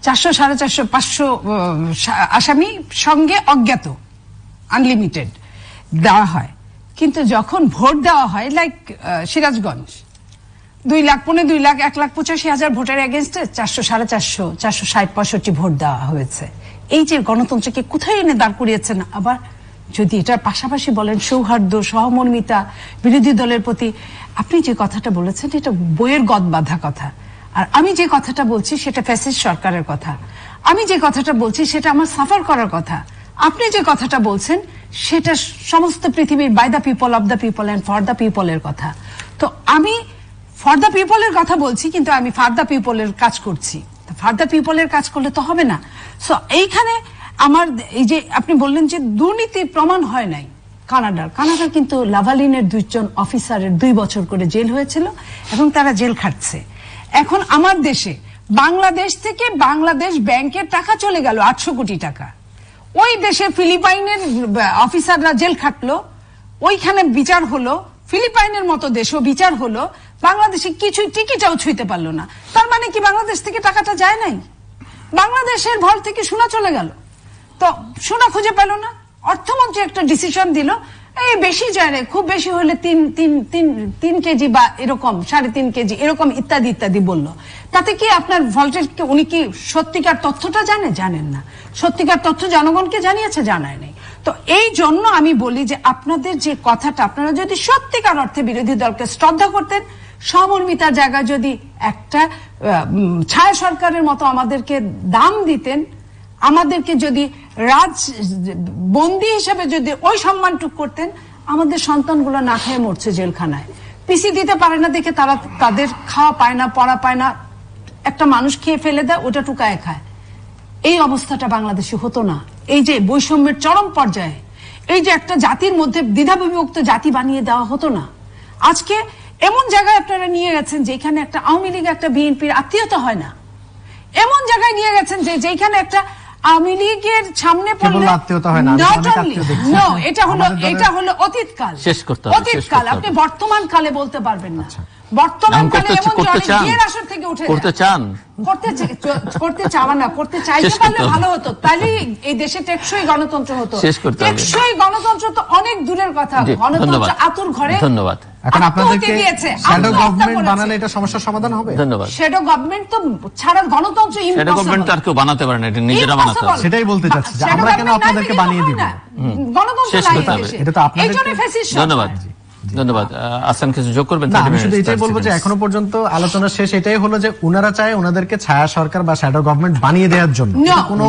চারশো সাড়ে চারশো পাঁচশো আসামি সঙ্গে অজ্ঞাত আনলিমিটেড দেওয়া হয়, কিন্তু যখন ভোট দেওয়া হয় লাইক সিরাজগঞ্জ দুই লাখ পনেরো দুই লাখ এক লাখ পঁচাশি হাজার ভোটের এগেনস্টে চারশো সাড়ে চারশো চারশো ষাট পঁয়ষট্টি ভোট দেওয়া হয়েছে। এই যে গণতন্ত্রকে কোথায় এনে দাঁড় করিয়েছেন। আবার যদি এটার পাশাপাশি বলেন সৌহার্দ্য সহমর্মিতা বিরোধী দলের প্রতি, আপনি যে কথাটা বলেছেন এটা বইয়ের গদ বাঁধা কথা, আর আমি যে কথাটা বলছি সেটা ফ্যাসিস্ট সরকারের কথা, আমি যে কথাটা বলছি সেটা আমার সাফার করার কথা, আপনি যে কথাটা বলছেন সেটা সমস্ত পৃথিবীর by the people of the people and for the পিপলের কথা। তো আমি ফর দ্য পিপলের কথা বলছি কিন্তু আমি ফর দ্য পিপলের কাজ করছি, ফর দ্য পিপলের কাজ করলে তো হবে না। সো এইখানে আমার এই যে আপনি বললেন যে দুর্নীতির প্রমাণ হয় নাই কানাডার, কানাডার কিন্তু লাভালিনের দুইজন অফিসারের দুই বছর করে জেল হয়েছিল এবং তারা জেল খাটছে। এখন আমার দেশে বাংলাদেশ থেকে বাংলাদেশ ব্যাংকের টাকা চলে গেল আটশো কোটি টাকা, ওই দেশে ফিলিপাইনের অফিসাররা জেল খাটলো, ওইখানে বিচার হলো, ফিলিপাইনের মতো দেশও বিচার হলো, বাংলাদেশে কিছুই টিকিটাও ছুঁতে পারলো না। তার মানে কি বাংলাদেশ থেকে টাকাটা যায় নাই? বাংলাদেশের ভল থেকে সোনা চলে গেল, তো সোনা খুঁজে পেল না। অর্থমন্ত্রী একটা ডিসিশন দিল এই বেশি যায় না, খুব বেশি হলে তিন তিন তিন তিন কেজি বা এরকম সাড়ে তিন কেজি এরকম ইত্যাদি ইত্যাদি বললো। তাতে কি আপনার ভোল্টেজ উনি কি সত্যিকার তথ্যটা জানে? জানেন না। সত্যিকার তথ্য জনগণকে জানিয়েছে? জানায় নাই। তো এই জন্য আমি বলি যে আপনাদের যে কথাটা, আপনারা যদি সত্যিকার অর্থে বিরোধী দলকে শ্রদ্ধা করতেন, সমর্মিতার জায়গায় যদি একটা ছায়া সরকারের মতো আমাদেরকে দাম দিতেন, আমাদেরকে যদি রাজ বন্দী হিসেবে যদি ওই সম্মানটুক করতেন। আমাদের সন্তানগুলো না খেয়ে মরছে জেলখানায়, পিসি দিতে পারে না দেখে তারা তাদের খাওয়া পায় না, পড়া পায় না, একটা মানুষ খেয়ে ফেলে দেয় ওটা টুকায় খায়। এই অবস্থাটা বাংলাদেশে হতো না। এই যে বৈষম্যের চরম পর্যায়ে এই যে একটা জাতির মধ্যে দ্বিধা বিভক্ত জাতি বানিয়ে দেওয়া হতো না। আজকে এমন জায়গায় আপনারা নিয়ে গেছেন যেখানে একটা আওয়ামী লীগ একটা বিএনপির আত্মীয়তা হয় না, এমন জায়গায় নিয়ে গেছেন যে যেখানে একটা আওয়ামী লীগের সামনে পড়লে আত্মীয়তা হয় না। নো, এটা হলো এটা হলো অতীতকাল, অতীতকাল। আপনি বর্তমান কালে বলতে পারবেন না। বর্তমান কালে এমন জনের আসর থেকে উঠে করতে চান, করতে করতে চাওয়া না, করতে চাইতে পারলে ভালো হতো, তাহলে এই দেশে টেকসই গণতন্ত্র হতো। টেকসই গণতন্ত্র তো অনেক দূরের কথা, গণতন্ত্র আতুর ঘরে। ধন্যবাদ। এখন আপনাদেরকে শ্যাডো গভর্নমেন্ট বানালে এটা সমস্যার সমাধান হবে? ধন্যবাদ। শ্যাডো গভর্নমেন্ট তো ছাড়া গণতন্ত্র ইম্পসিবল। শ্যাডো গভর্নমেন্ট আর কেউ বানাতে পারে না, এটা নিজেরা বানাতে হয়। সেটাই বলতে চাচ্ছি যে আমরা কেন আপনাদেরকে বানিয়ে দিব? গণতন্ত্র নাই দেশে, এটা তো আপনাদের। ধন্যবাদ, ধন্যবাদ। আসান কিছু যোগ করবেন? আমি শুধু এটাই বলবো যে এখনো পর্যন্ত আলোচনা শেষ এটাই হলো যে উনারা চায় ওনাদেরকে ছায়া সরকার বা শ্যাডো গভর্নমেন্ট বানিয়ে দেওয়ার জন্য। কোনো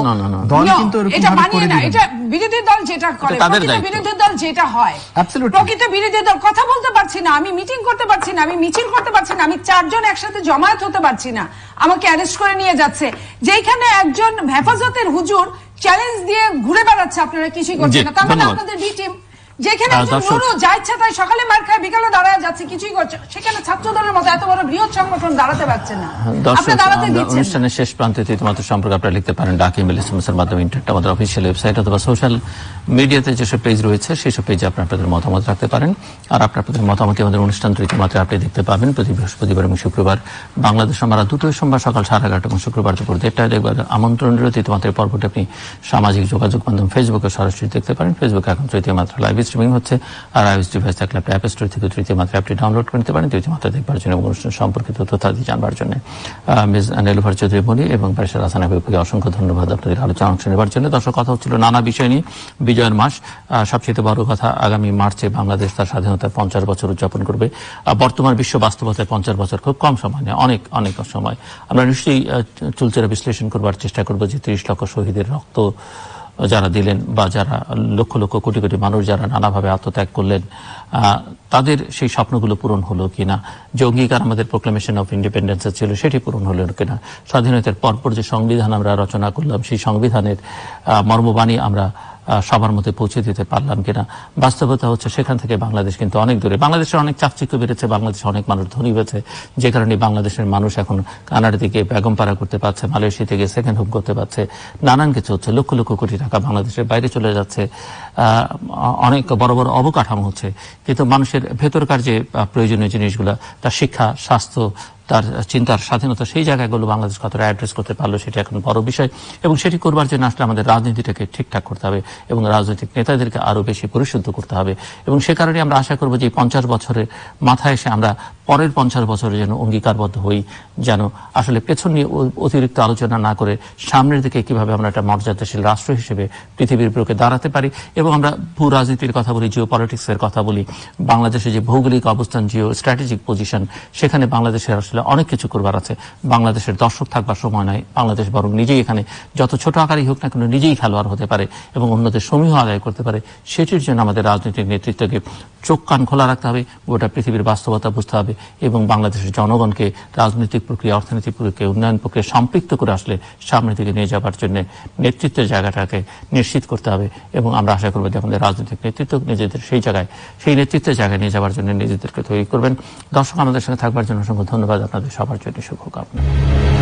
দল কিন্তু এটা বানিয়ে না, এটা বিরোধী দল যেটা করে, বিরোধী দল যেটা হয়। প্রকৃত বিরোধী দল কথা বলতে পারছি না, আমি মিটিং করতে পারছি না, আমি মিছিল করতে পারছি না, আমি চারজন একসাথে জমায়েত হতে পারছি না, আমাকে অ্যারেস্ট করে নিয়ে যাচ্ছে। যেখানে একজন হেফাজতের হুজুর চ্যালেঞ্জ দিয়ে ঘুরে বেড়াচ্ছে, আপনারা কিছুই করছেন না। তার মানে আপনাদের বি টিম যেখানে যা ইচ্ছা তাই সকালে মার খায় বিকালে দাঁড়ায় যাচ্ছে, কিছুই করছে, সেখানে ছাত্র দলের মতো এত বড় বৃহৎ সংগঠন দাঁড়াতে পারছে না। অনুষ্ঠানের শেষ প্রান্তে ইতিমধ্যে সম্পর্কে আপনারা লিখতে পারেন ডাক, ইমেল, এসএমএস এর মাধ্যমে ইন্টারনেট, আমাদের অফিসিয়াল ওয়েবসাইট অথবা সোশ্যাল মিডিয়াতে যেসব পেজ রয়েছে সেসব পেজে আপনারা আপনাদের মতামত রাখতে পারেন। আর আপনার আপনাদের মতামত আমাদের অনুষ্ঠান রীতিমতো আপনি দেখতে পাবেন প্রতি বৃহস্পতিবার এবং শুক্রবার বাংলাদেশ আমরা দুটোই সোমবার সকাল সাড়ে এগারোটা এবং শুক্রবার দুপুর দেড়টায় দেখবার আমন্ত্রণ রয়েছে। ইতিমধ্যে পর্বটি আপনি সামাজিক যোগাযোগ মাধ্যম ফেসবুকে সরাসরি দেখতে পারেন। ফেসবুকে এখন তৃতীয় মাত্রা লাইভ স্ট্রিমিং হচ্ছে, আর আইওএস ডিভাইস থাকলে আপনি অ্যাপ স্টোর থেকে তৃতীয় মাত্রা অ্যাপটি ডাউনলোড করতে পারেন। তৃতীয় মাত্রা দেখবার জন্য এবং অনুষ্ঠান সম্পর্কিত তথ্যাদি জানবার জন্য মিস নিলোফার চৌধুরী মনি এবং ব্যারিস্টার আহসান হাবিবকে অসংখ্য ধন্যবাদ আপনাদের আলোচনা অংশ নেবার জন্য। দর্শক, কথা হচ্ছিল নানা বিষয় নিয়ে। বিজয়ের মাস, সবচেয়ে বড় কথা আগামী মার্চে বাংলাদেশ তার স্বাধীনতার পঞ্চাশ বছর উদযাপন করবে। বর্তমান বিশ্ব বাস্তবতায় পঞ্চাশ বছর খুব কম সময় নেয়, অনেক অনেক সময়। আমরা নিশ্চয়ই চুলচেরা বিশ্লেষণ করবার চেষ্টা করবো যে ত্রিশ লক্ষ শহীদের রক্ত যারা দিলেন বা যারা লক্ষ লক্ষ কোটি কোটি মানুষ যারা নানাভাবে আত্মত্যাগ করলেন, তাদের সেই স্বপ্নগুলো পূরণ হলো কিনা। যে অঙ্গীকার আমাদের প্রোক্লেমেশন অফ ইন্ডিপেন্ডেন্স ছিল সেটি পূরণ হলো কিনা। স্বাধীনতার পরপর যে সংবিধান আমরা রচনা করলাম সেই সংবিধানের মর্মবাণী আমরা সবার মধ্যে পৌঁছে দিতে পারলাম কিনা। বাস্তবতা হচ্ছে সেখান থেকে বাংলাদেশ কিন্তু অনেক দূরে। বাংলাদেশের অনেক চাকচিক্য বেড়েছে, বাংলাদেশে অনেক মানুষ ধনী হয়েছে, যে কারণে বাংলাদেশের মানুষ এখন কানাডা থেকে বেগমপাড়া করতে পারছে, মালয়েশিয়া থেকে সেকেন্ড হোম করতে পারছে, নানান কিছু হচ্ছে। লক্ষ লক্ষ কোটি টাকা বাংলাদেশের বাইরে চলে যাচ্ছে, অনেক বড় বড় অবকাঠামো হচ্ছে, কিন্তু মানুষের ভেতরকার যে প্রয়োজনীয় জিনিসগুলো, তার শিক্ষা, স্বাস্থ্য, তার চিন্তার স্বাধীনতা, সেই জায়গাগুলো বাংলাদেশ কতটা অ্যাড্রেস করতে পারলো সেটা এখন বড় বিষয়। এবং সেটি করবার জন্য আসলে আমাদের রাজনীতিটাকে ঠিকঠাক করতে হবে এবং রাজনৈতিক নেতাদেরকে আরও বেশি পরিশুদ্ধ করতে হবে। এবং সে কারণে আমরা আশা করব যে পঞ্চাশ বছরের মাথায় এসে আমরা পরের পঞ্চাশ বছরের যেন অঙ্গীকারবদ্ধ হই, যেন আসলে পেছন নিয়ে অতিরিক্ত আলোচনা না করে সামনের দিকে কিভাবে আমরা একটা মর্যাদাশীল রাষ্ট্র হিসেবে পৃথিবীর বুকে দাঁড়াতে পারি। এবং আমরা ভূ রাজনীতির কথা বলি, জিও পলিটিক্সের কথা বলি, বাংলাদেশের যে ভৌগোলিক অবস্থান, জিও স্ট্র্যাটেজিক পজিশন, সেখানে বাংলাদেশের আসলে অনেক কিছু করবার আছে। বাংলাদেশের দর্শক থাকবার সময় নাই, বাংলাদেশ বরং নিজেই এখানে যত ছোট আকারই হোক না কেন নিজেই খেলোয়াড় হতে পারে এবং অন্যদের সমীহ আদায় করতে পারে। সেটির জন্য আমাদের রাজনৈতিক নেতৃত্বকে চোখ কান খোলা রাখতে হবে, গোটা পৃথিবীর বাস্তবতা বুঝতে হবে এবং বাংলাদেশের জনগণকে রাজনৈতিক প্রক্রিয়া, অর্থনৈতিক প্রক্রিয়া, উন্নয়ন প্রক্রিয়া সম্পৃক্ত করে আসলে সামনের দিকে নিয়ে যাওয়ার জন্য নেতৃত্বের জায়গাটাকে নিশ্চিত করতে হবে। এবং আমরা আশা করব যে আমাদের রাজনৈতিক নেতৃত্ব নিজেদের সেই জায়গায়, সেই নেতৃত্বের জায়গায় নিয়ে যাওয়ার জন্য নিজেদেরকে তৈরি করবেন। দর্শক, আমাদের সঙ্গে থাকবার জন্য অসংখ্য ধন্যবাদ। আপনাদের সবার জন্য শুভকামনা।